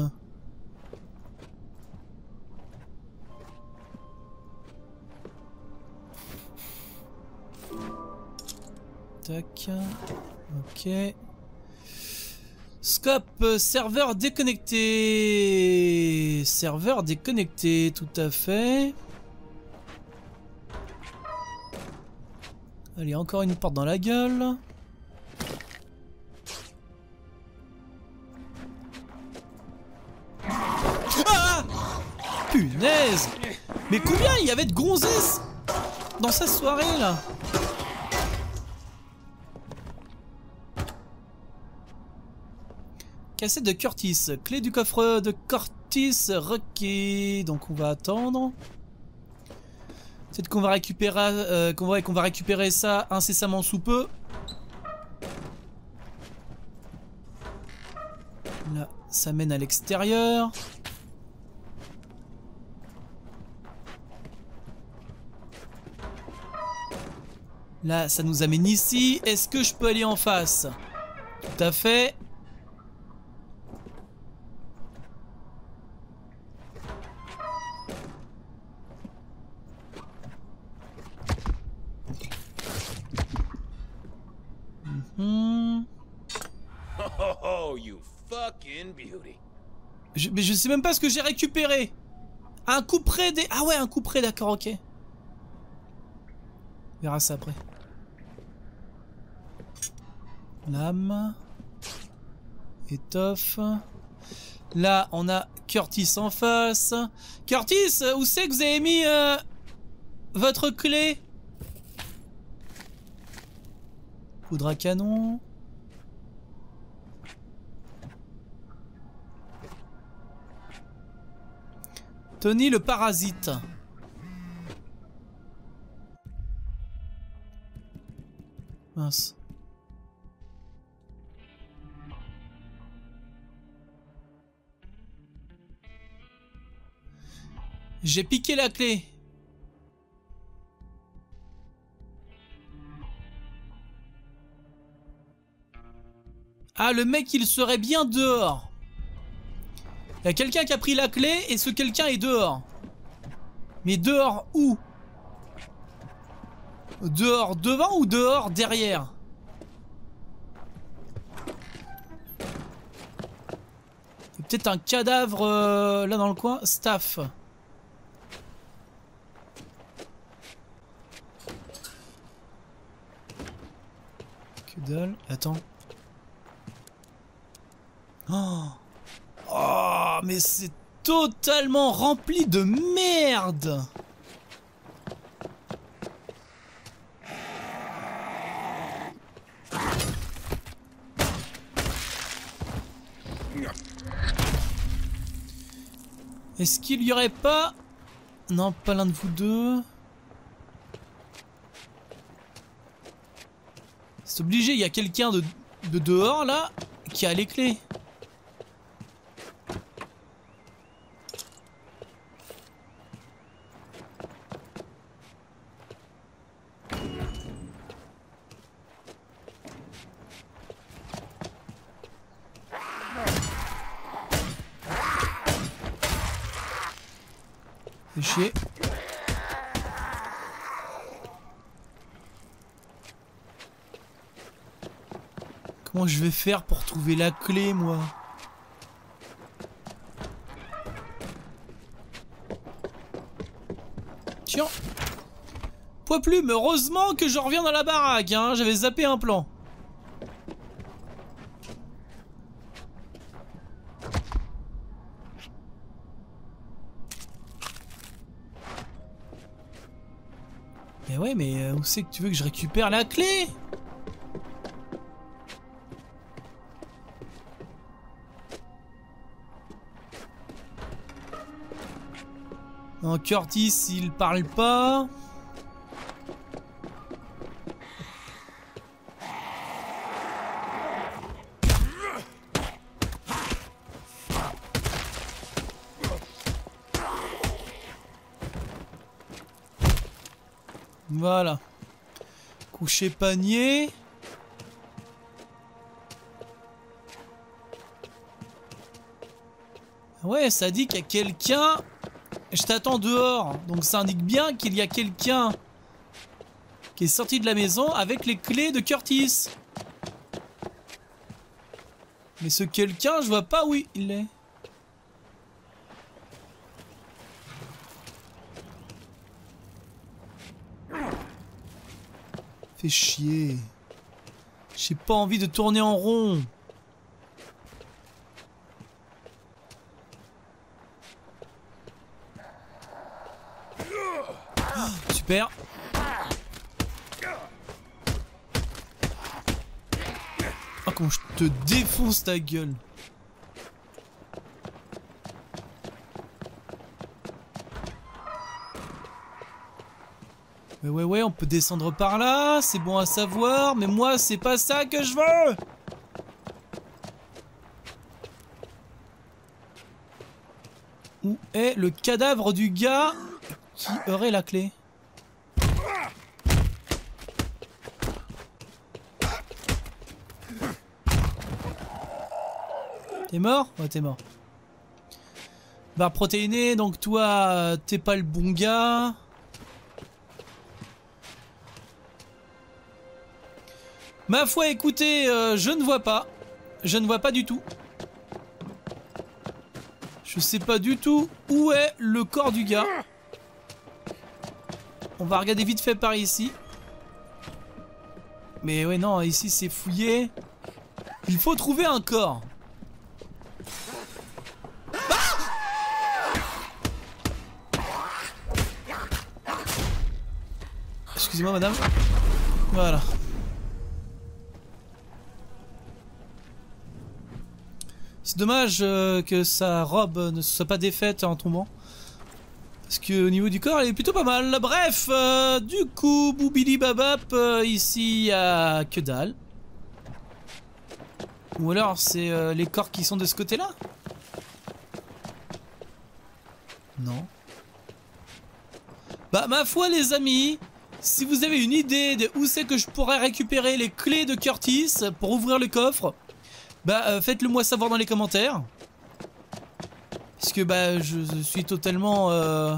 Tac. Ok. Scope, serveur déconnecté. Serveur déconnecté, tout à fait. Allez, encore une porte dans la gueule. Ah! Punaise! Mais combien il y avait de gonzesses dans cette soirée là? Cassette de Curtis, clé du coffre de Curtis requis. Donc on va attendre. Peut-être qu'on va récupérer, euh, qu'on va, qu'on va récupérer ça incessamment sous peu. Là, ça mène à l'extérieur. Là, ça nous amène ici. Est-ce que je peux aller en face? Tout à fait. Je, mais je sais même pas ce que j'ai récupéré. Un coup près des... Ah ouais, un coup près, d'accord, ok. On verra ça après. Lame. Étoffe. Là, on a Curtis en face. Curtis, où c'est que vous avez mis euh, votre clé? Poudre à canon. Tony le parasite. Mince. J'ai piqué la clé. Ah, le mec, il serait bien dehors. Il y a quelqu'un qui a pris la clé et ce quelqu'un est dehors. Mais dehors où? Dehors devant ou dehors derrière? Il y a peut-être un cadavre euh, là dans le coin. Staff. Que dalle. Attends. Oh. Oh, mais c'est totalement rempli de merde! Est-ce qu'il y aurait pas... Non, pas l'un de vous deux. C'est obligé, il y a quelqu'un de, de dehors là qui a les clés. Chier. Comment je vais faire pour trouver la clé, moi? Tiens. Poids plume, heureusement que je reviens dans la baraque, hein, j'avais zappé un plan. Mais où c'est que tu veux que je récupère la clé? Non, Curtis, il parle pas. Voilà. Coucher panier. Ouais, ça dit qu'il y a quelqu'un. Je t'attends dehors. Donc ça indique bien qu'il y a quelqu'un qui est sorti de la maison avec les clés de Curtis. Mais ce quelqu'un, je vois pas où il est. Fais chier. J'ai pas envie de tourner en rond. Super. Oh, comment je te défonce ta gueule. Ouais, ouais, ouais, on peut descendre par là, c'est bon à savoir, mais moi, c'est pas ça que je veux! Où est le cadavre du gars qui aurait la clé? T'es mort? Ouais, t'es mort. Barre protéinée, donc toi, t'es pas le bon gars. Ma foi, écoutez, euh, je ne vois pas. Je ne vois pas du tout. Je sais pas du tout où est le corps du gars. On va regarder vite fait par ici. Mais ouais, non, ici c'est fouillé. Il faut trouver un corps. Ah ! Excusez-moi, madame. Voilà. C'est dommage euh, que sa robe ne soit pas défaite en tombant. Parce qu'au niveau du corps, elle est plutôt pas mal. Bref, euh, du coup, boubili babap, euh, ici, il n'y a que dalle. Ou alors, c'est euh, les corps qui sont de ce côté-là? Non. Bah, ma foi, les amis, si vous avez une idée de où c'est que je pourrais récupérer les clés de Curtis pour ouvrir le coffre, bah euh, faites-le moi savoir dans les commentaires. Parce que bah je, je suis totalement euh,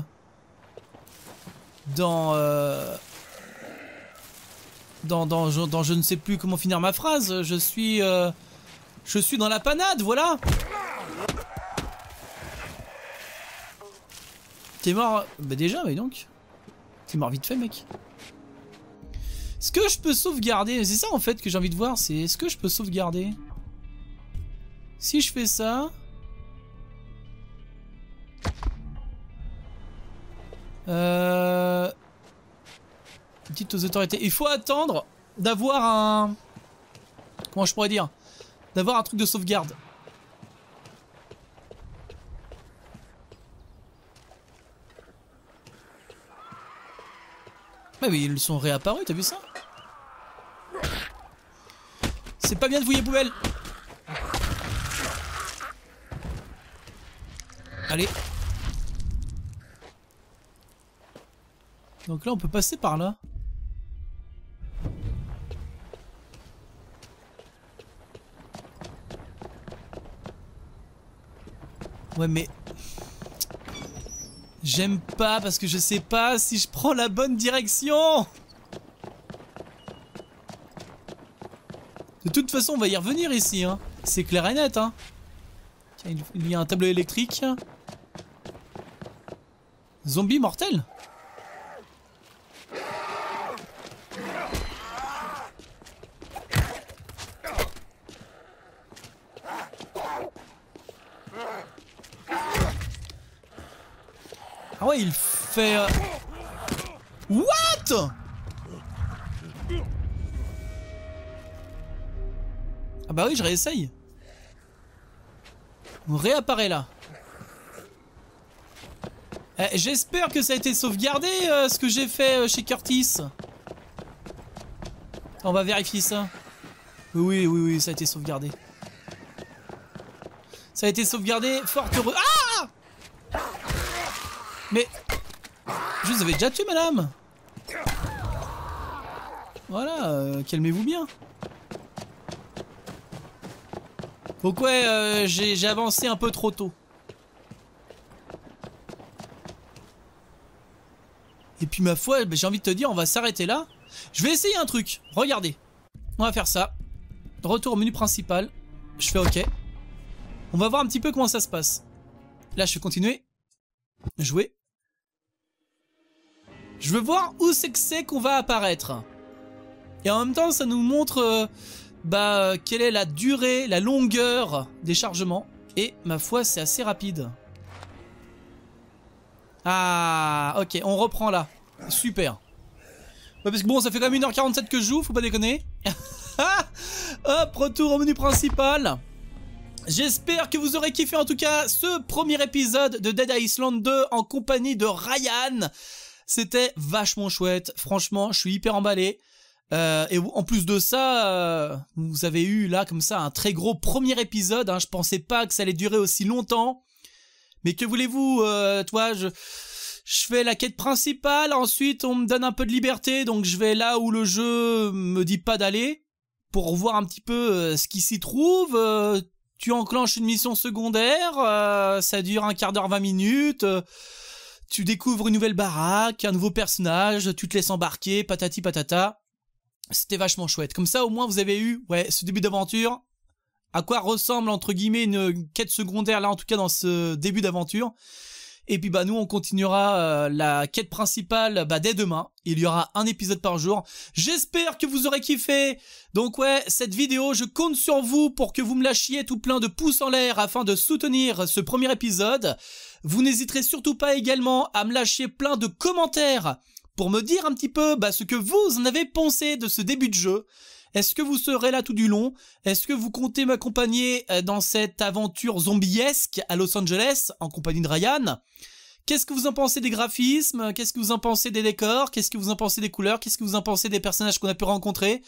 dans, euh, dans, dans, dans, dans je ne sais plus comment finir ma phrase. Je suis euh, je suis dans la panade, voilà. T'es mort, bah déjà, mais donc t'es mort vite fait, mec. Est-ce que je peux sauvegarder? C'est ça en fait que j'ai envie de voir, c'est est-ce que je peux sauvegarder? Si je fais ça... Euh... Dites aux autorités. Il faut attendre d'avoir un... Comment je pourrais dire? D'avoir un truc de sauvegarde. Mais oui, ils sont réapparus, t'as vu ça? C'est pas bien de fouiller poubelle. Allez. Donc là, on peut passer par là. Ouais, mais... J'aime pas parce que je sais pas si je prends la bonne direction. De toute façon, on va y revenir ici, hein. C'est clair et net, hein. Tiens, il y a un tableau électrique. Zombie mortel? Ah ouais, il fait... Euh... What? Ah bah oui, je réessaye. On réapparaît là. Euh, J'espère que ça a été sauvegardé, euh, ce que j'ai fait euh, chez Curtis. On va vérifier ça. Oui, oui, oui, ça a été sauvegardé. Ça a été sauvegardé, fort heureux... Ah! Mais... Je vous avais déjà tué, madame. Voilà, euh, calmez-vous bien. Donc ouais, euh, j'ai avancé un peu trop tôt. Et puis ma foi, j'ai envie de te dire, on va s'arrêter là. Je vais essayer un truc, regardez. On va faire ça. Retour au menu principal. Je fais OK. On va voir un petit peu comment ça se passe. Là, je vais continuer. Jouer. Je veux voir où c'est que c'est qu'on va apparaître. Et en même temps, ça nous montre euh, bah, quelle est la durée, la longueur des chargements. Et ma foi, c'est assez rapide. Ah, ok, on reprend là. Super. Ouais, parce que bon, ça fait quand même une heure quarante-sept que je joue, faut pas déconner. Hop, retour au menu principal. J'espère que vous aurez kiffé en tout cas ce premier épisode de Dead Island deux en compagnie de Ryan. C'était vachement chouette, franchement, je suis hyper emballé. Euh, et en plus de ça, euh, vous avez eu là comme ça un très gros premier épisode. Hein. Je pensais pas que ça allait durer aussi longtemps. Mais que voulez-vous, euh, toi, je, je fais la quête principale. Ensuite, on me donne un peu de liberté. Donc, je vais là où le jeu me dit pas d'aller. Pour voir un petit peu euh, ce qui s'y trouve. Euh, tu enclenches une mission secondaire. Euh, ça dure un quart d'heure, vingt minutes. Euh, tu découvres une nouvelle baraque, un nouveau personnage. Tu te laisses embarquer, patati patata. C'était vachement chouette. Comme ça, au moins, vous avez eu ouais, ce début d'aventure. À quoi ressemble, entre guillemets, une quête secondaire, là, en tout cas, dans ce début d'aventure. Et puis, bah, nous, on continuera euh, la quête principale bah, dès demain. Il y aura un épisode par jour. J'espère que vous aurez kiffé. Donc, ouais, cette vidéo, je compte sur vous pour que vous me lâchiez tout plein de pouces en l'air afin de soutenir ce premier épisode. Vous n'hésiterez surtout pas également à me lâcher plein de commentaires pour me dire un petit peu bah, ce que vous en avez pensé de ce début de jeu. Est-ce que vous serez là tout du long? Est-ce que vous comptez m'accompagner dans cette aventure zombiesque à Los Angeles en compagnie de Ryan? Qu'est-ce que vous en pensez des graphismes? Qu'est-ce que vous en pensez des décors? Qu'est-ce que vous en pensez des couleurs? Qu'est-ce que vous en pensez des personnages qu'on a pu rencontrer?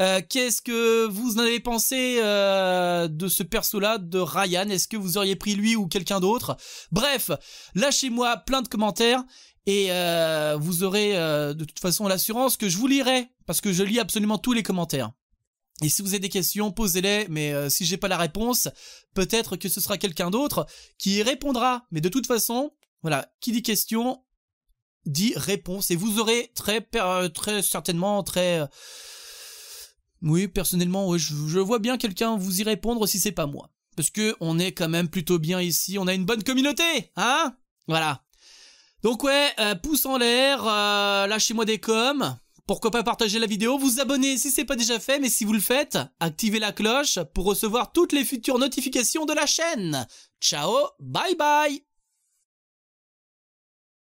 euh, Qu'est-ce que vous en avez pensé euh, de ce perso-là, de Ryan? Est-ce que vous auriez pris lui ou quelqu'un d'autre? Bref, lâchez-moi plein de commentaires. Et euh, vous aurez euh, de toute façon l'assurance que je vous lirai, parce que je lis absolument tous les commentaires. Et si vous avez des questions, posez-les, mais euh, si j'ai pas la réponse, peut-être que ce sera quelqu'un d'autre qui y répondra. Mais de toute façon, voilà, qui dit question, dit réponse. Et vous aurez très, euh, très certainement, très... Euh, oui, personnellement, ouais, je, je vois bien quelqu'un vous y répondre si c'est pas moi. Parce que on est quand même plutôt bien ici, on a une bonne communauté, hein? Voilà. Donc ouais, euh, pouce en l'air, euh, lâchez-moi des coms, pourquoi pas partager la vidéo, vous abonner si c'est pas déjà fait, mais si vous le faites, activez la cloche pour recevoir toutes les futures notifications de la chaîne. Ciao, bye bye.